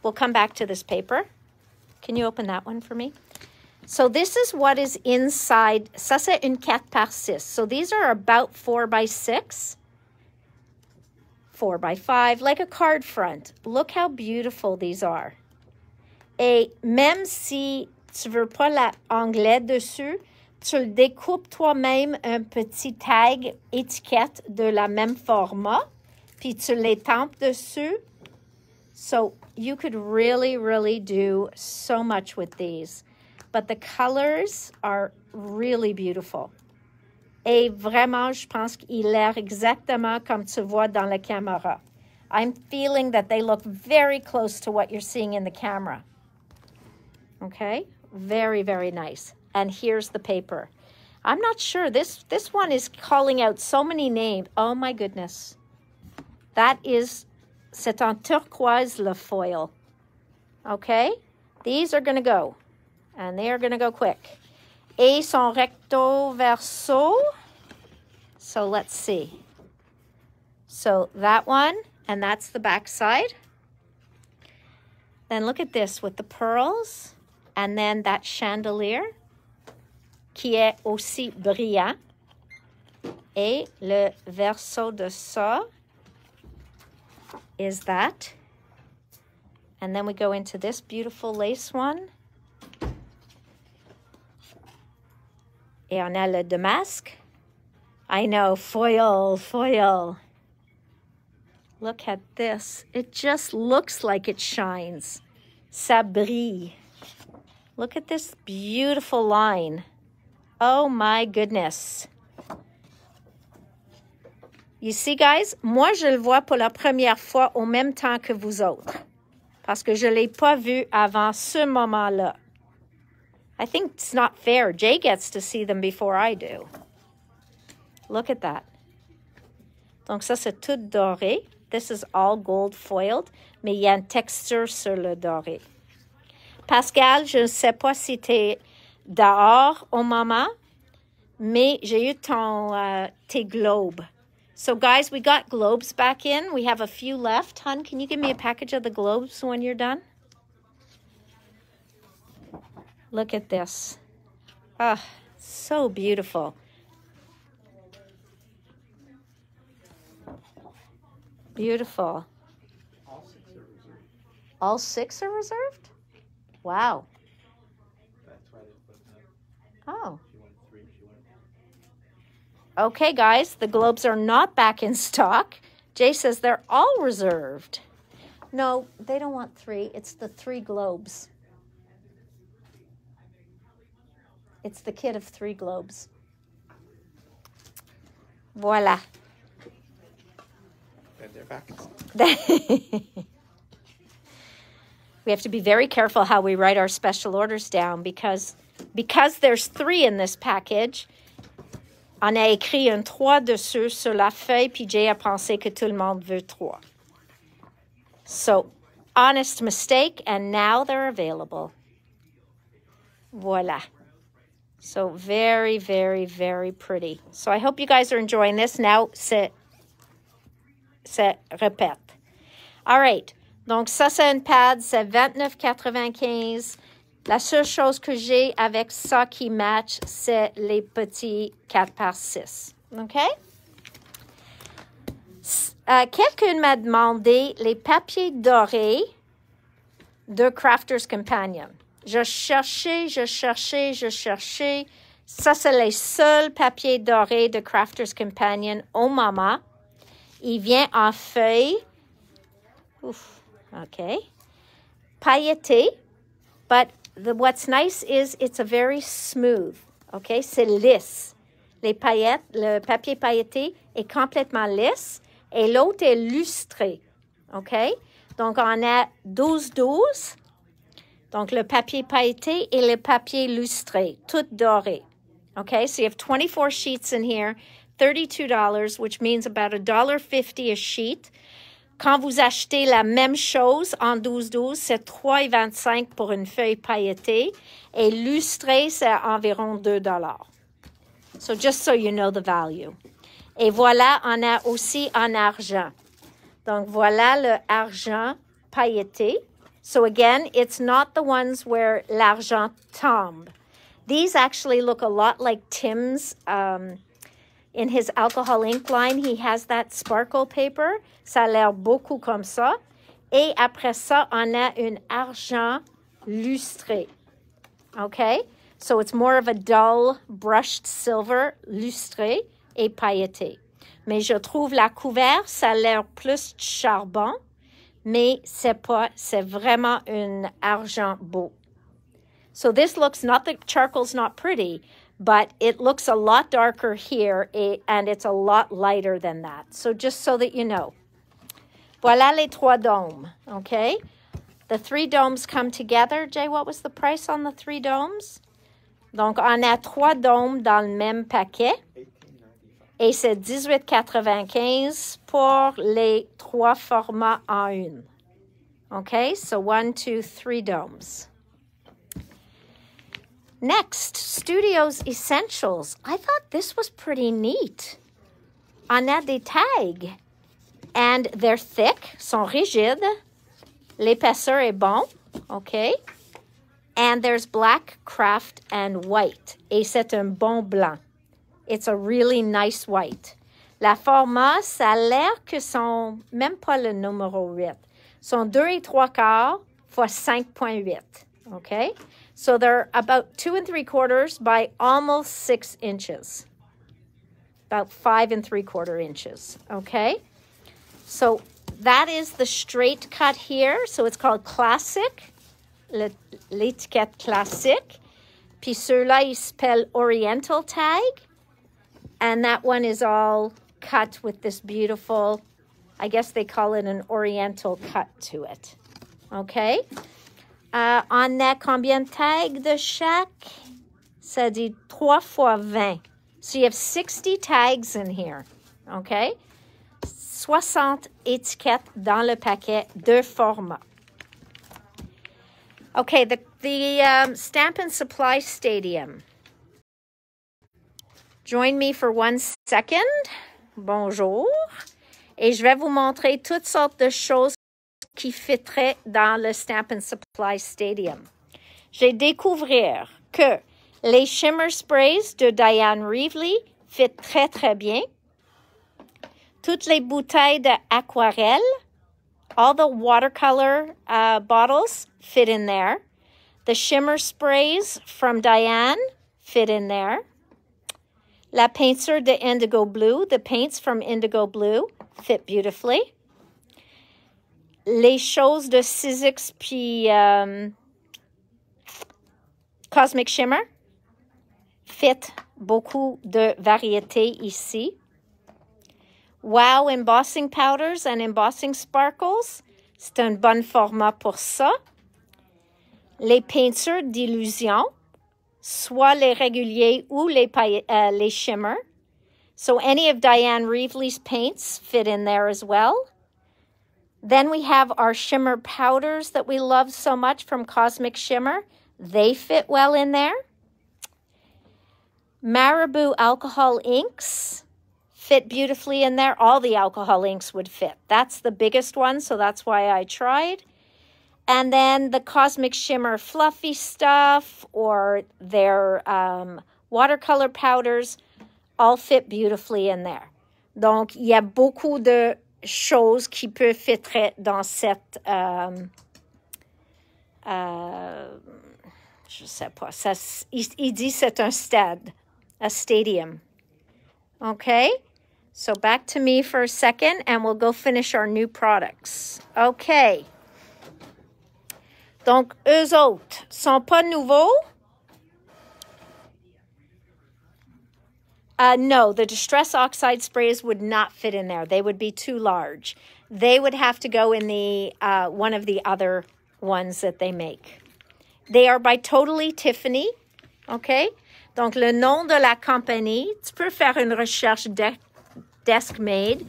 We'll come back to this paper. Can you open that one for me? So this is what is inside. Ça, c'est une quatre par six. So these are about four by six, four by five, like a card front. Look how beautiful these are. Et même si tu veux pas l'onglet dessus, tu le découpes toi-même un petit tag étiquette de la même format, puis tu l'étampes dessus. So you could really, really do so much with these. But the colors are really beautiful. Et vraiment, je pense qu'il est exactement comme tu vois dans la caméra. I'm feeling that they look very close to what you're seeing in the camera. Okay? Very, very nice. And here's the paper. I'm not sure. This, this one is calling out so many names. Oh, my goodness. That is, c'est en turquoise le foil. Okay? These are going to go. And they are going to go quick. Et son recto verso. So let's see. So that one, and that's the back side. Then look at this with the pearls. And then that chandelier, qui est aussi brillant. Et le verso de ça is that. And then we go into this beautiful lace one. Et on a le Damasque. I know, foil, foil. Look at this. It just looks like it shines. Ça brille. Look at this beautiful line. Oh my goodness. You see, guys, moi, je le vois pour la première fois au même temps que vous autres. Parce que je ne l'ai pas vu avant ce moment-là. I think it's not fair. Jay gets to see them before I do. Look at that. Donc ça, c'est tout doré. This is all gold foiled. Mais il y a une texture sur le doré. Pascal, je ne sais pas si tu es dehors au moment, mais j'ai eu ton, euh, tes globes. So, guys, we got globes back in. We have a few left. Hun, can you give me a package of the globes when you're done? Look at this. Ah, so beautiful. Beautiful. All six are reserved. All six are reserved? Wow. That's why they put them up. Oh. Okay, guys, the globes are not back in stock. Jay says they're all reserved. No, they don't want three. It's the three globes. It's the kit of three globes. Voila. And they're back in stock. We have to be very careful how we write our special orders down because, because there's three in this package. On a écrit un trois dessus sur la feuille, puis Jay a pensé que tout le monde veut trois. So, honest mistake, and now they're available. Voila. So, very, very, very pretty. So, I hope you guys are enjoying this. Now, c'est, c'est répète. All right. Donc, ça, c'est une pad. C'est vingt-neuf quatre-vingt-quinze. La seule chose que j'ai avec ça qui match, c'est les petits quatre par six. OK? Euh, Quelqu'un m'a demandé les papiers dorés de Crafter's Companion. Je cherchais, je cherchais, je cherchais. Ça, c'est les seuls papiers dorés de Crafter's Companion au moment. Il vient en feuille. Ouf, OK. Pailleté, but... The, what's nice is it's a very smooth, okay? C'est lisse. Les paillettes, le papier pailleté est complètement lisse et l'autre est lustré, okay? Donc, on a douze douze. Donc, le papier pailleté et le papier lustré, tout doré, okay? So, you have twenty-four sheets in here, thirty-two dollars, which means about one dollar fifty a sheet. Quand vous achetez la même chose en douze douze, c'est trois vingt-cinq pour une feuille pailletée. Et lustrée, c'est environ deux dollars. So, just so you know the value. Et voilà, on a aussi en argent. Donc, voilà le argent pailleté. So, again, it's not the ones where l'argent tombe. These actually look a lot like Tim's... Um, in his alcohol ink line, he has that sparkle paper. Ça a l'air beaucoup comme ça. Et après ça, on a une argent lustré. Okay? So it's more of a dull brushed silver lustré et pailleté. Mais je trouve la couverte, ça a l'air plus charbon. Mais c'est pas, c'est vraiment une argent beau. So this looks, not the charcoal's not pretty, but it looks a lot darker here, and it's a lot lighter than that. So just so that you know. Voilà les trois dômes, okay? The three domes come together. Jay, what was the price on the three domes? Donc, on a trois dômes dans le même paquet. Et c'est dix-huit quatre-vingt-quinze pour les trois formats en une. Okay, so one, two, three domes. Next, Studios Essentials. I thought this was pretty neat. On a des tags. And they're thick, sont rigides. L'épaisseur est bon, okay? And there's black, craft, and white. Et c'est un bon blanc. It's a really nice white. La format, ça a l'air que sont, même pas le numéro huit. Sont deux et trois quarts fois cinq point huit, okay? So they're about two and three quarters by almost six inches. About five and three quarter inches, okay? So that is the straight cut here. So it's called Classic, l'étiquette classique. Puis ceux-là, ils s'appellent Oriental Tag. And that one is all cut with this beautiful, I guess they call it an Oriental cut to it. Okay. Uh, on a combien de tags de chaque? Ça dit trois fois vingt. So you have sixty tags in here. Okay. soixante étiquettes dans le paquet de format. Okay, the, the um, Stampin' Supply Stadium. Join me for one second. Bonjour. Et je vais vous montrer toutes sortes de choses qui fitteraient dans le Stampin' Supply Stadium. J'ai découvert que les Shimmer Sprays de Dyan Reaveley fit très, très bien. Toutes les bouteilles d'aquarelle, all the watercolor uh, bottles fit in there. The shimmer sprays from Dyan fit in there. La peinture de Indigo Blue, the paints from Indigo Blue fit beautifully. Les choses de Sizzix puis um, Cosmic Shimmer fit beaucoup de variétés ici. Wow embossing powders and embossing sparkles. C'est un bon format pour ça. Les peintures d'illusion, soit les réguliers ou les, uh, les shimmer. So any of Dyan Reaveley's paints fit in there as well. Then we have our shimmer powders that we love so much from Cosmic Shimmer. They fit well in there. Marabou alcohol inks fit beautifully in there. All the alcohol inks would fit. That's the biggest one, so that's why I tried. And then the Cosmic Shimmer fluffy stuff or their um, watercolor powders all fit beautifully in there. Donc, il y a beaucoup de choses qui peuvent fitter dans cette... Um, uh, je sais pas. Ça, il, il dit c'est un stade. A stadium. Okay? So back to me for a second, and we'll go finish our new products. Okay. Donc, eux autres sont pas nouveaux. Uh, no, the Distress Oxide sprays would not fit in there. They would be too large. They would have to go in the uh, one of the other ones that they make. They are by Totally Tiffany. Okay. Donc, le nom de la compagnie. Tu peux faire une recherche de Desk Made,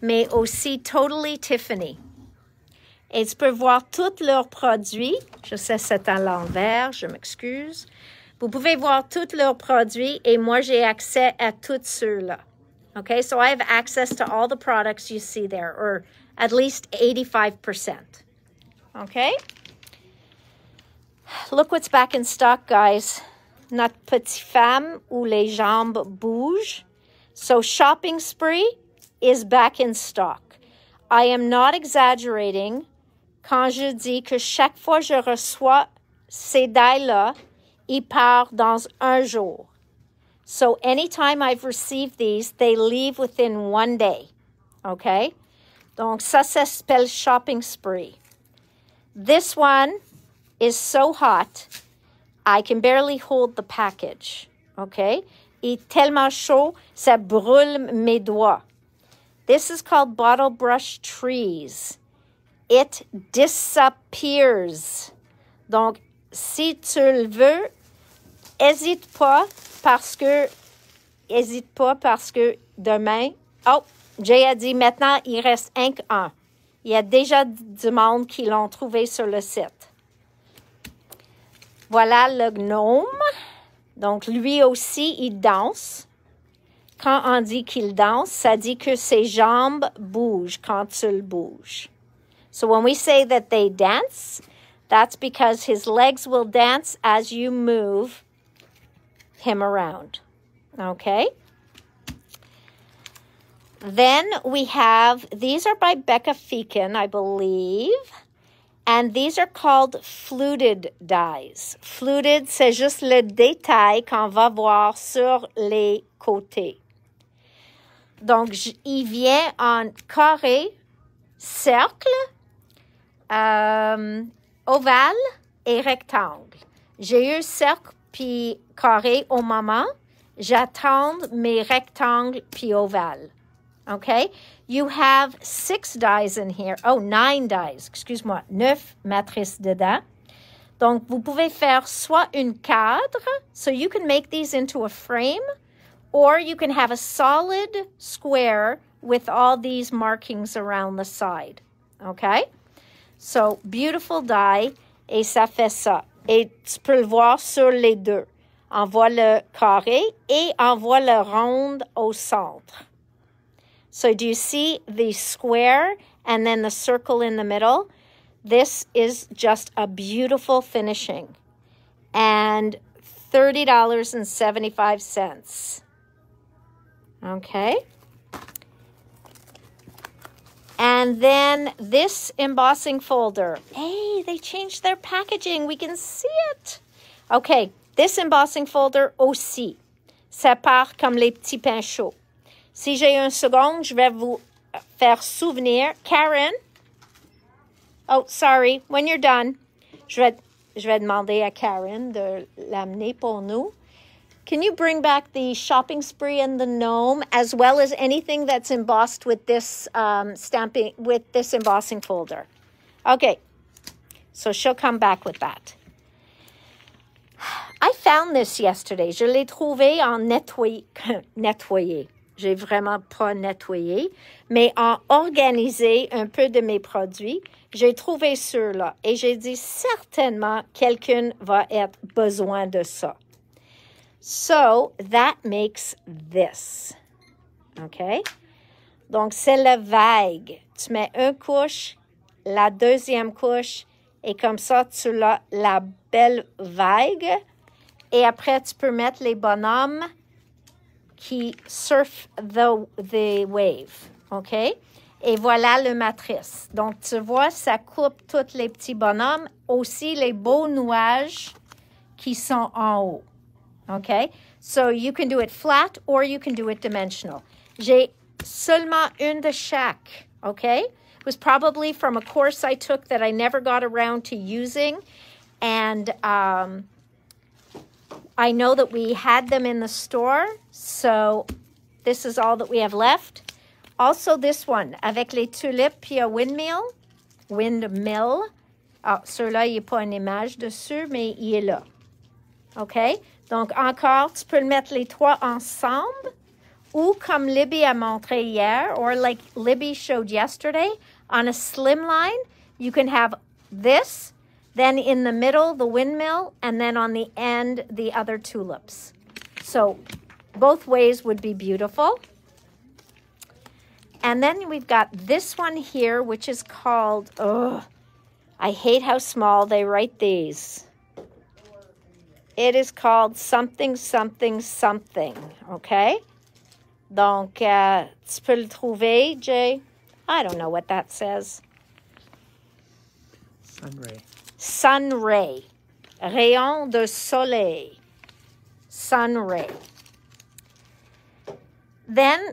mais aussi Totally Tiffany. Et tu peux voir tous leurs produits. Je sais, c'est à l'envers, je m'excuse. Vous pouvez voir tous leurs produits et moi, j'ai accès à tous ceux-là. Okay, so I have access to all the products you see there, or at least eighty-five percent. Okay? Look what's back in stock, guys. Notre petite femme où les jambes bougent. So shopping spree is back in stock. I am not exaggerating quand je dis que chaque fois je reçois ces dailles-là, ils partent dans un jour. So anytime I've received these, they leave within one day. Okay? Donc ça, ça s'appelle shopping spree. This one is so hot, I can barely hold the package. Okay? Est tellement chaud, ça brûle mes doigts. This is called Bottle Brush Trees. It disappears. Donc, si tu le veux, hésite pas parce que, hésite pas parce que demain, oh, Jay a dit maintenant, il reste un qu'un. Il y a déjà du monde qui l'ont trouvé sur le site. Voilà le gnome. Donc, lui aussi, il danse. Quand on dit qu'il danse, ça dit que ses jambes bougent quand tu le bouges. So, when we say that they dance, that's because his legs will dance as you move him around. Okay? Then we have, these are by Becca Feakin, I believe. And these are called fluted dies. Fluted, c'est juste le détail qu'on va voir sur les côtés. Donc, il vient en carré, cercle, euh, ovale et rectangle. J'ai eu cercle puis carré au moment. J'attends mes rectangles puis ovales. Okay? You have six dies in here. Oh, nine dies. Excuse-moi. Neuf matrices dedans. Donc, vous pouvez faire soit une cadre. So, you can make these into a frame. Or you can have a solid square with all these markings around the side. Okay? So, beautiful die. Et ça fait ça. Et tu peux le voir sur les deux. Envoie le carré et envoie le ronde au centre. So do you see the square and then the circle in the middle? This is just a beautiful finishing. And thirty dollars and seventy-five cents. Okay. And then this embossing folder. Hey, they changed their packaging. We can see it. Okay. This embossing folder aussi. Ça part comme les petits pains chauds. Si j'ai une seconde, je vais vous faire souvenir. Karen? Oh, sorry. When you're done, je vais, je vais demander à Karen de l'amener pour nous. Can you bring back the shopping spree and the gnome, as well as anything that's embossed with this um, stamping, with this embossing folder? Okay. So she'll come back with that. I found this yesterday. Je l'ai trouvé en nettoy... nettoyé. J'ai vraiment pas nettoyé, mais en organisé un peu de mes produits. J'ai trouvé ceux-là et j'ai dit certainement quelqu'un va être besoin de ça. So, that makes this. OK? Donc, c'est la vague. Tu mets une couche, la deuxième couche, et comme ça, tu l'as la belle vague. Et après, tu peux mettre les bonhommes qui surfent the, the wave. OK? Et voilà le matrice. Donc, tu vois, ça coupe tous les petits bonhommes. Aussi, les beaux nuages qui sont en haut. OK? So, you can do it flat or you can do it dimensional. J'ai seulement une de chaque. OK? It was probably from a course I took that I never got around to using. And, um... I know that we had them in the store, so this is all that we have left. Also this one, avec les tulipes puis a windmill. Windmill. Ah, celui-là, il n'y a pas une image dessus, mais il est là. OK? Donc, encore, tu peux mettre les trois ensemble, ou comme Libby a montré hier, or like Libby showed yesterday, on a slim line, you can have this, then in the middle, the windmill, and then on the end, the other tulips. So both ways would be beautiful. And then we've got this one here, which is called, oh, I hate how small they write these. It is called something, something, something, okay? Donc, uh, tu peux le trouver, Jay? I don't know what that says. Sunray. Sun ray, rayon de soleil, sun ray. Then,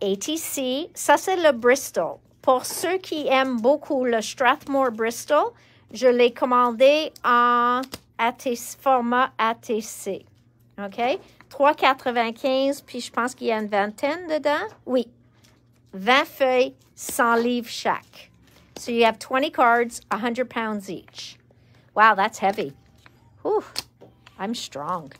A T C, ça c'est le Bristol. Pour ceux qui aiment beaucoup le Strathmore Bristol, je l'ai commandé en A T C, format A T C. OK? trois quatre-vingt-quinze, puis je pense qu'il y a une vingtaine dedans. Oui, vingt feuilles, cent livres chaque. So you have twenty cards, one hundred pounds each. Wow, that's heavy. Whew, I'm strong.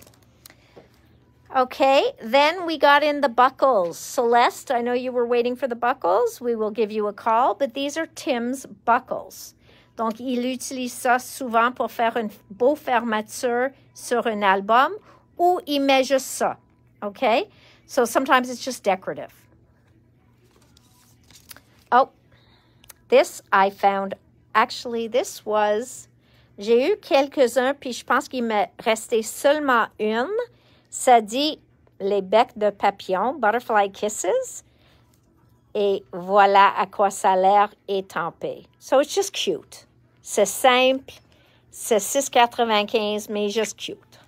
Okay, then we got in the buckles. Celeste, I know you were waiting for the buckles. We will give you a call, but these are Tim's buckles. Donc, il utilise ça souvent pour faire une beau fermeture sur un album, ou il met juste ça, okay? So sometimes it's just decorative. Oh, this I found, actually, this was... J'ai eu quelques-uns, puis je pense qu'il m'est resté seulement une. Ça dit les becs de papillon, butterfly kisses. Et voilà à quoi ça a l'air étampé. So it's just cute. C'est simple. C'est six quatre-vingt-quinze, mais just cute.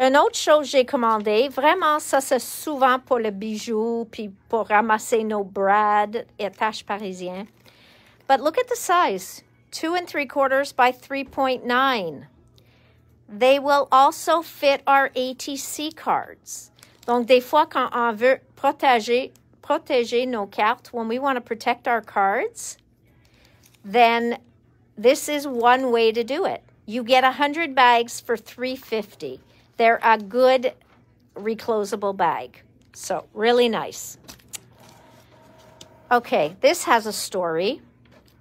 Une autre chose que j'ai commandée, vraiment, ça c'est souvent pour le bijou, puis pour ramasser nos braids et attaches parisiens. But look at the size, two and three quarters by three point nine. They will also fit our A T C cards. Donc, des fois, quand on veut protéger, protéger nos cartes, when we want to protect our cards, then this is one way to do it. You get one hundred bags for three fifty. They're a good reclosable bag. So, really nice. Okay, this has a story.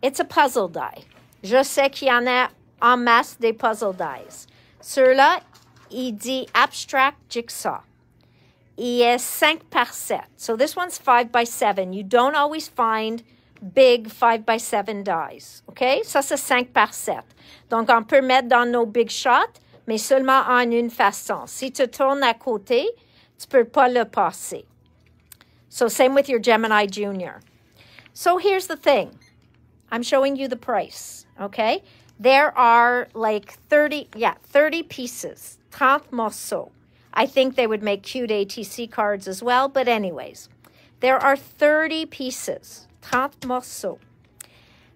It's a puzzle die. Je sais qu'il y en a en masse des puzzle dies. Ceux-là, il dit abstract jigsaw. Il est cinq par sept. So, this one's five by seven. You don't always find big five by seven dies. OK? Ça, c'est cinq par sept. Donc, on peut mettre dans nos big shots, mais seulement en une façon. Si tu tournes à côté, tu peux pas le passer. So, same with your Gemini Junior. So, here's the thing. I'm showing you the price. OK? There are like thirty, yeah, thirty pieces. trente morceaux. I think they would make cute A T C cards as well. But anyways, there are thirty pieces. trente morceaux.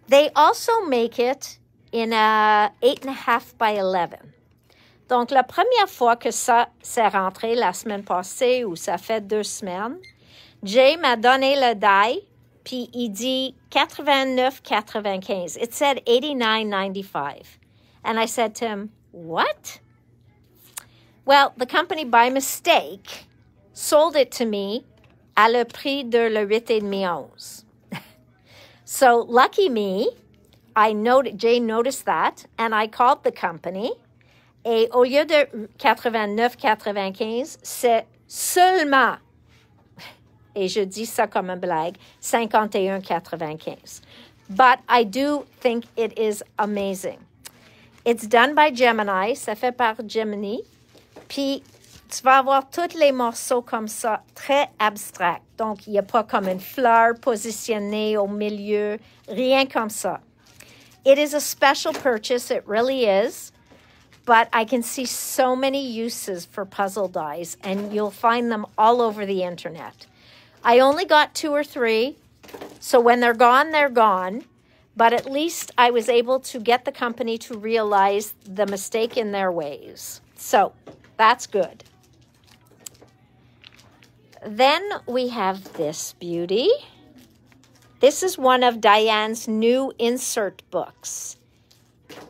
They also make it in a eight and a half by eleven. Donc, la première fois que ça s'est rentré la semaine passée ou ça fait deux semaines, Jay m'a donné le die, puis il dit quatre-vingt-neuf quatre-vingt-quinze. It said eighty-nine ninety-five. And I said to him, what? Well, the company, by mistake, sold it to me à le prix de le huit et demi onze. So, lucky me, I noted, Jay noticed that, and I called the company. Et au lieu de quatre-vingt-neuf quatre-vingt-quinze, c'est seulement, et je dis ça comme une blague, cinquante et un quatre-vingt-quinze. But I do think it is amazing. It's done by Gemini. Ça fait par Gemini. Puis, tu vas avoir tous les morceaux comme ça, très abstracts. Donc, il n'y a pas comme une fleur positionnée au milieu, rien comme ça. It is a special purchase, it really is. But I can see so many uses for puzzle dies, and you'll find them all over the internet. I only got two or three, so when they're gone, they're gone. But at least I was able to get the company to realize the mistake in their ways. So, that's good. Then we have this beauty. This is one of Diane's new insert books.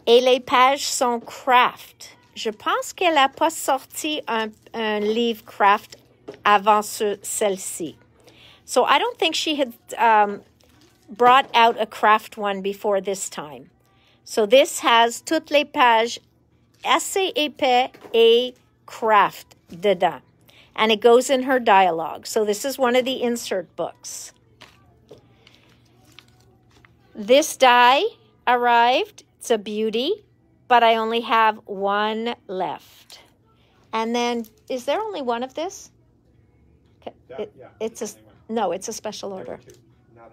Et les pages sont craft. Je pense qu'elle n'a pas sorti un, un livre craft avant ce, celle-ci. So I don't think she had um, brought out a craft one before this time. So this has toutes les pages assez épais et craft dedans. And it goes in her dialogue. So this is one of the insert books. This die arrived. It's a beauty, but I only have one left. And then, is there only one of this? Okay. That, it, yeah, it's a, no, it's a special order. Not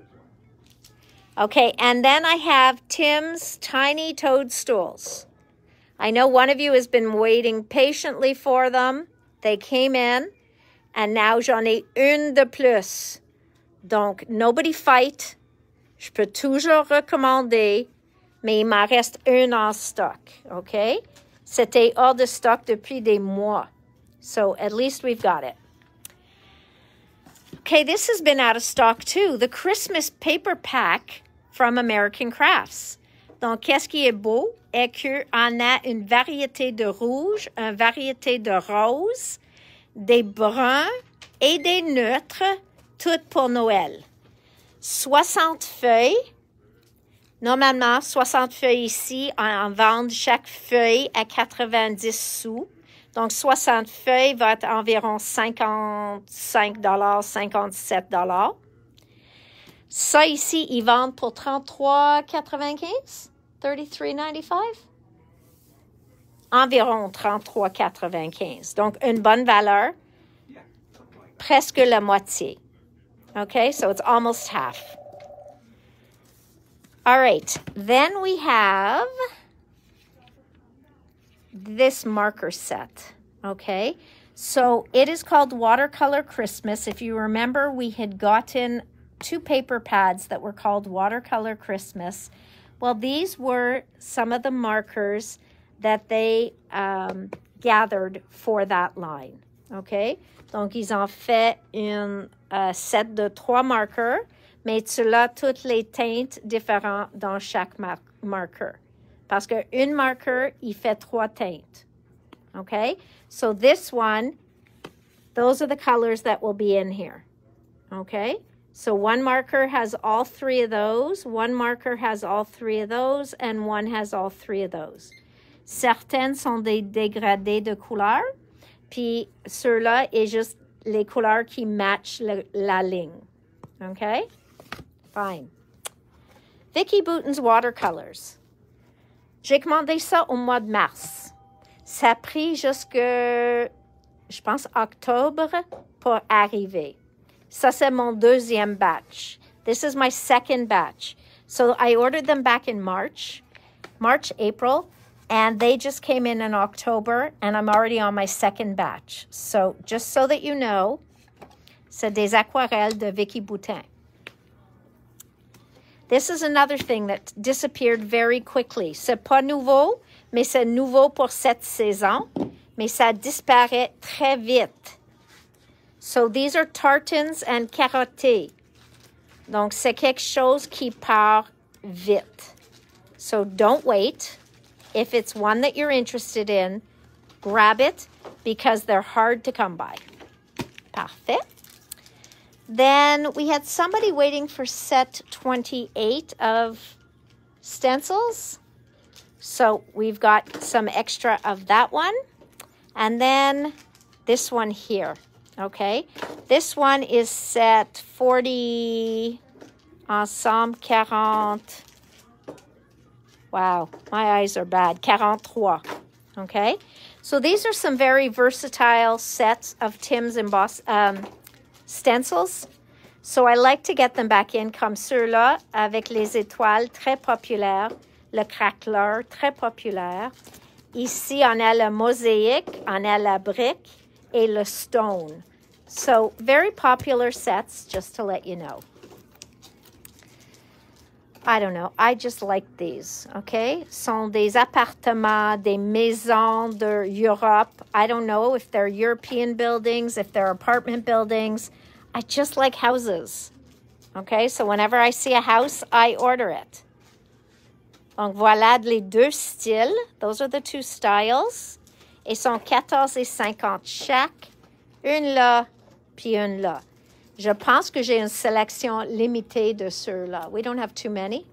a okay, and then I have Tim's tiny toadstools. I know one of you has been waiting patiently for them. They came in, and now j'en ai une de plus. Donc, nobody fight. Je peux toujours recommander. Mais il m'en reste une en stock, OK? C'était hors de stock depuis des mois. So, at least we've got it. Okay, this has been out of stock too. The Christmas Paper Pack from American Crafts. Donc, qu'est-ce qui est beau? Est qu'on a une variété de rouge, une variété de rose, des bruns et des neutres, toutes pour Noël. soixante feuilles. Normalement, soixante feuilles ici, on en vend chaque feuille à quatre-vingt-dix sous. Donc, soixante feuilles va être environ cinquante-cinq dollars, cinquante-sept dollars. Ça ici, ils vendent pour trente-trois quatre-vingt-quinze, thirty-three ninety-five. Environ trente-trois quatre-vingt-quinze. Donc, une bonne valeur, presque la moitié. Okay, so it's almost half. All right, then we have this marker set. Okay, so it is called Watercolor Christmas. If you remember, we had gotten two paper pads that were called Watercolor Christmas. Well, these were some of the markers that they um, gathered for that line. Okay, donc ils ont fait un uh, set de trois marqueurs, mais tu l'as toutes les teintes différentes dans chaque mar marqueur. Parce que un marqueur, il fait trois teintes. Okay, so this one, those are the colors that will be in here. Okay, so one marker has all three of those, one marker has all three of those, and one has all three of those. Certaines sont des dégradés de couleurs, puis ceux-là est juste les couleurs qui matchent le, la ligne. Okay, fine. Vicky Bouton's Watercolors. J'ai commandé ça au mois de mars. Ça a pris jusque, je pense, octobre pour arriver. Ça, c'est mon deuxième batch. This is my second batch. So I ordered them back in March, March, April, and they just came in in October, and I'm already on my second batch. So just so that you know, c'est des aquarelles de Vicky Boutin. This is another thing that disappeared very quickly. C'est pas nouveau, mais c'est nouveau pour cette saison, mais ça disparaît très vite. So these are tartans and carottés. Donc c'est quelque chose qui part vite. So don't wait. If it's one that you're interested in, grab it because they're hard to come by. Parfait. Then we had somebody waiting for set twenty-eight of stencils. So we've got some extra of that one. And then this one here, okay? This one is set forty, ensemble quarante. Wow, my eyes are bad, quarante-trois, okay? So these are some very versatile sets of Tim's emboss, um, stencils. So I like to get them back in comme ceux-là avec les étoiles très populaires. Le craqueleur, très populaire. Ici, on a le mosaïque, on a la brique et le stone. So, very popular sets, just to let you know. I don't know, I just like these, okay? Sont des appartements, des maisons de Europe. I don't know if they're European buildings, if they're apartment buildings. I just like houses, okay? So, whenever I see a house, I order it. Donc voilà les deux styles. Those are the two styles. Et sont quatorze et cinquante chaque. Une là, puis une là. Je pense que j'ai une sélection limitée de ceux-là. We don't have too many.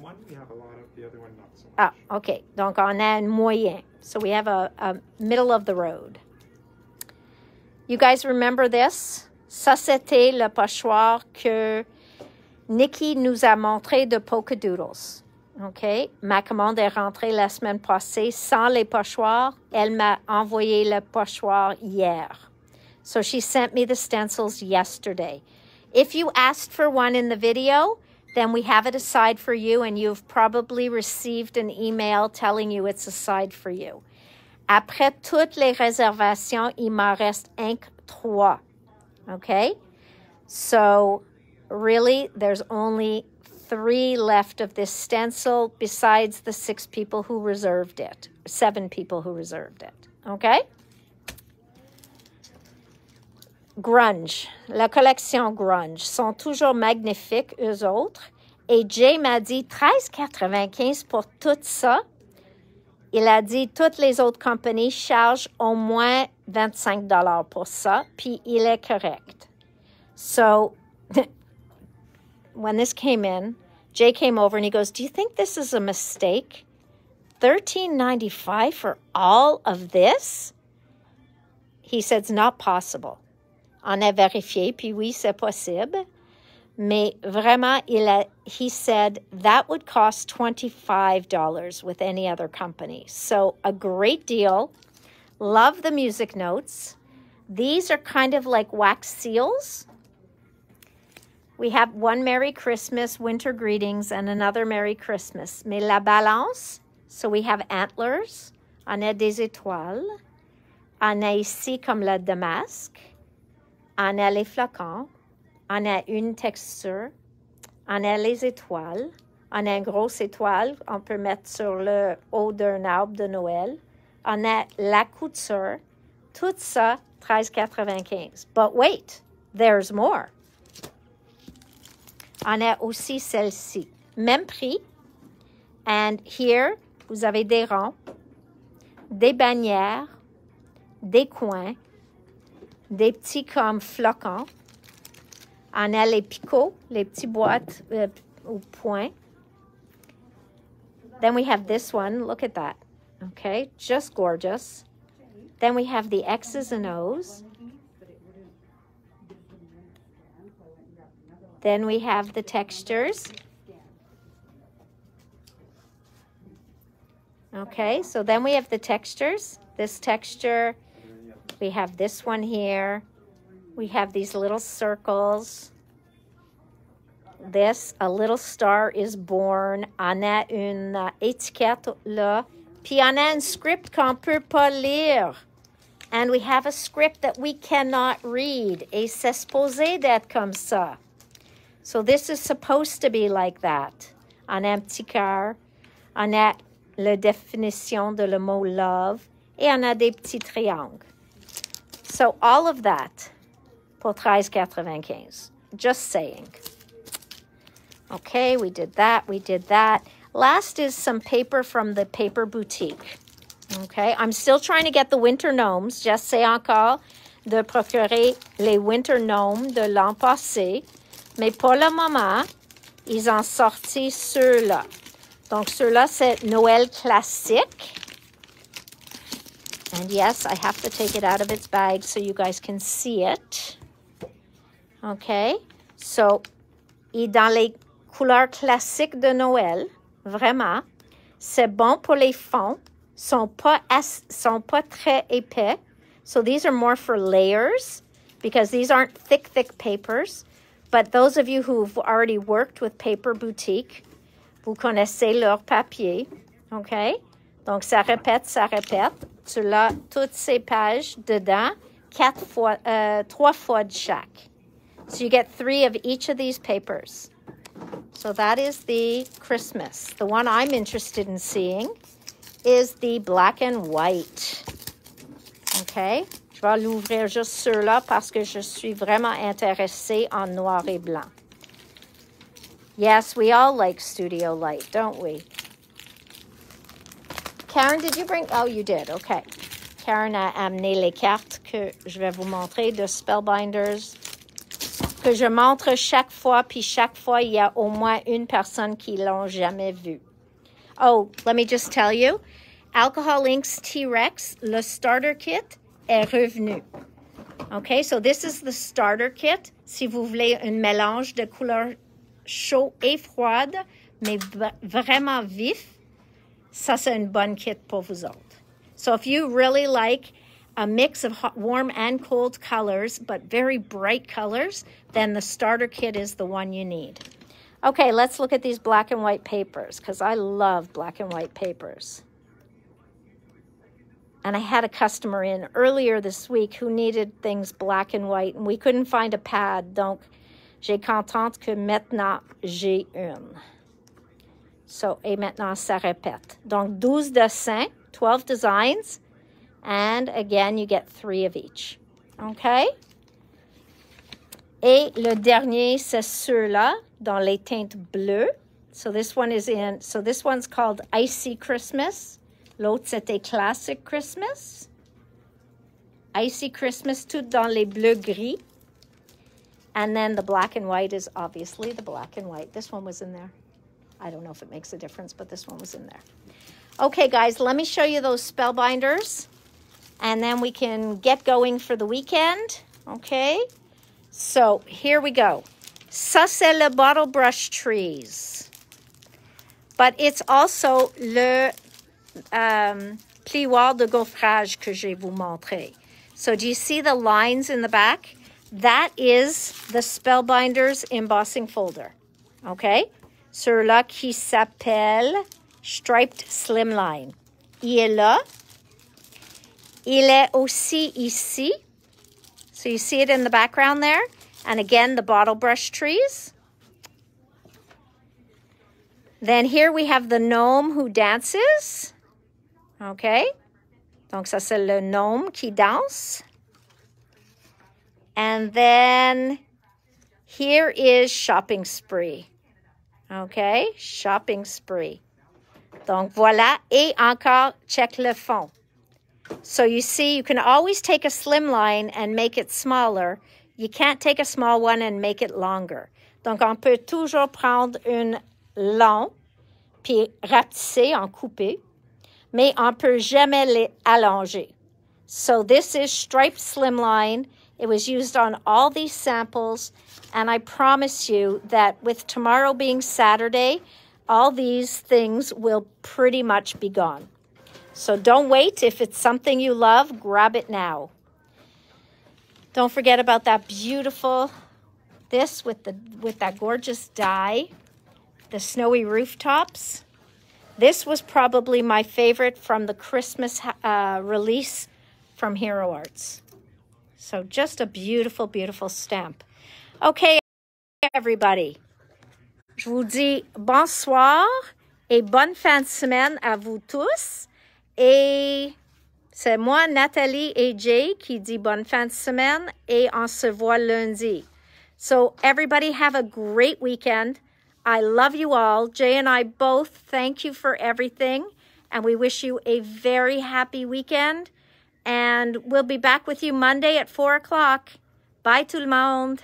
One we have a lot of, the other one not so much. Ah, okay. Donc on a une moyenne. So we have a, a middle of the road. You guys remember this? Ça, c'était le pochoir que Nikki nous a montré de Pokedoodles. OK. Ma commande est rentrée la semaine passée sans les pochoirs. Elle m'a envoyé le pochoir hier. So she sent me the stencils yesterday. If you asked for one in the video, then we have it aside for you, and you've probably received an email telling you it's aside for you. Après toutes les réservations, il m'en reste trois. OK. So really, there's only three left of this stencil besides the six people who reserved it, seven people who reserved it, okay? Grunge, la collection Grunge, sont toujours magnifiques, eux autres. Et Jay m'a dit treize quatre-vingt-quinze pour tout ça. Il a dit toutes les autres compagnies chargent au moins vingt-cinq dollars pour ça, puis il est correct. So, when this came in, Jay came over and he goes, do you think this is a mistake? thirteen ninety-five for all of this? He said, it's not possible. On a vérifié, puis oui, c'est possible. Mais vraiment, il a, he said, that would cost twenty-five dollars with any other company. So a great deal. Love the music notes. These are kind of like wax seals. We have one Merry Christmas, Winter Greetings, and another Merry Christmas. Mais la balance, so we have antlers, on a des étoiles, On a ici comme le damasque. On a les flocons. On a une texture. On a les étoiles. On a une grosse étoile. On peut mettre sur le haut d'un arbre de Noël. On a la couture. Tout ça, treize quatre-vingt-quinze. But wait, there's more. On a aussi celle-ci. Même prix. And here, vous avez des ronds, des bannières, des coins, des petits comme flocons. On a les picots, les petits boîtes euh, ou points. Then we have this one. Look at that. Okay, just gorgeous. Then we have the X's and O's. Then we have the textures. Okay, so then we have the textures. This texture, we have this one here. We have these little circles. This, a little star is born. On a une étiquette là. Puis on a un script qu'on peut pas lire. And we have a script that we cannot read. Et c'est supposé d'être comme ça. So this is supposed to be like that. On a un petit cœur. On a la définition de le mot love. Et on a des petits triangles. So all of that pour treize quatre-vingt-quinze. Just saying. Okay, we did that, we did that. Last is some paper from the Paper Boutique. Okay, I'm still trying to get the Winter Gnomes. J'essaie encore de procurer les Winter Gnomes de l'an passé. Mais pour le moment, ils ont sorti ceux-là. Donc, ceux-là, c'est Noël classique. And yes, I have to take it out of its bag so you guys can see it. Okay. So, et dans les couleurs classiques de Noël, vraiment, c'est bon pour les fonds. Sont pas as, sont pas très épais. So, these are more for layers because these aren't thick, thick papers. But those of you who've already worked with Paper Boutique, vous connaissez leur papier, OK? Donc, ça répète, ça répète. Tu l'as toutes ces pages dedans, quatre fois, euh, trois fois de chaque. So, you get three of each of these papers. So, that is the Christmas. The one I'm interested in seeing is the black and white. OK? Je vais l'ouvrir juste ceux-là parce que je suis vraiment intéressée en noir et blanc. Yes, we all like studio light, don't we? Karen, did you bring... Oh, you did. Okay. Karen a amené les cartes que je vais vous montrer de Spellbinders, que je montre chaque fois, puis chaque fois, il y a au moins une personne qui l'ont jamais vu. Oh, let me just tell you, Alcohol Inks T-Rex, le starter kit est revenu. Okay, so this is the starter kit. Si vous voulez un mélange de couleurs chaud et froide, mais vraiment vif, ça c'est une bonne kit pour vous autres. So if you really like a mix of hot, warm and cold colors, but very bright colors, then the starter kit is the one you need. Okay, let's look at these black and white papers, because I love black and white papers. And I had a customer in earlier this week who needed things black and white, and we couldn't find a pad, donc j'ai contente que maintenant, j'ai une. So, et maintenant, ça répète. Donc, douze dessins, twelve designs. And again, you get three of each. OK? Et le dernier, c'est ceux-là, dans les teintes bleues. So, this one is in, so this one's called Icy Christmas. L'autre, c'était Classic Christmas. Icy Christmas, tout dans les bleus-gris. And then the black and white is obviously the black and white. This one was in there. I don't know if it makes a difference, but this one was in there. Okay, guys, let me show you those Spellbinders. And then we can get going for the weekend. Okay? So, here we go. Ça, c'est le bottle brush trees. But it's also le um, plioir de gaufrage que je vais vous montrer. So, do you see the lines in the back? That is the Spellbinders embossing folder, okay? Celui-là qui s'appelle Striped Slimline. Il est là. Il est aussi ici. So you see it in the background there. And again, the bottle brush trees. Then here we have the gnome who dances. Okay. Donc ça, c'est le gnome qui danse. And then here is shopping spree. Okay. Shopping spree. Donc voilà. Et encore, check le fond. So you see, you can always take a slim line and make it smaller. You can't take a small one and make it longer. Donc on peut toujours prendre une long, puis rapetisser, en couper, mais on peut jamais les allonger. So this is striped slimline. It was used on all these samples, and I promise you that with tomorrow being Saturday, all these things will pretty much be gone. So don't wait. If it's something you love, grab it now. Don't forget about that beautiful, this with the with that gorgeous dye. The snowy rooftops. This was probably my favorite from the Christmas uh, release from Hero Arts. So just a beautiful, beautiful stamp. Okay, everybody. Je vous dis bonsoir et bonne fin de semaine à vous tous. Et c'est moi, Nathalie et Jay, qui dit bonne fin de semaine et on se voit lundi. So everybody have a great weekend. I love you all. Jay and I both thank you for everything, and we wish you a very happy weekend. And we'll be back with you Monday at four o'clock. Bye tout le monde.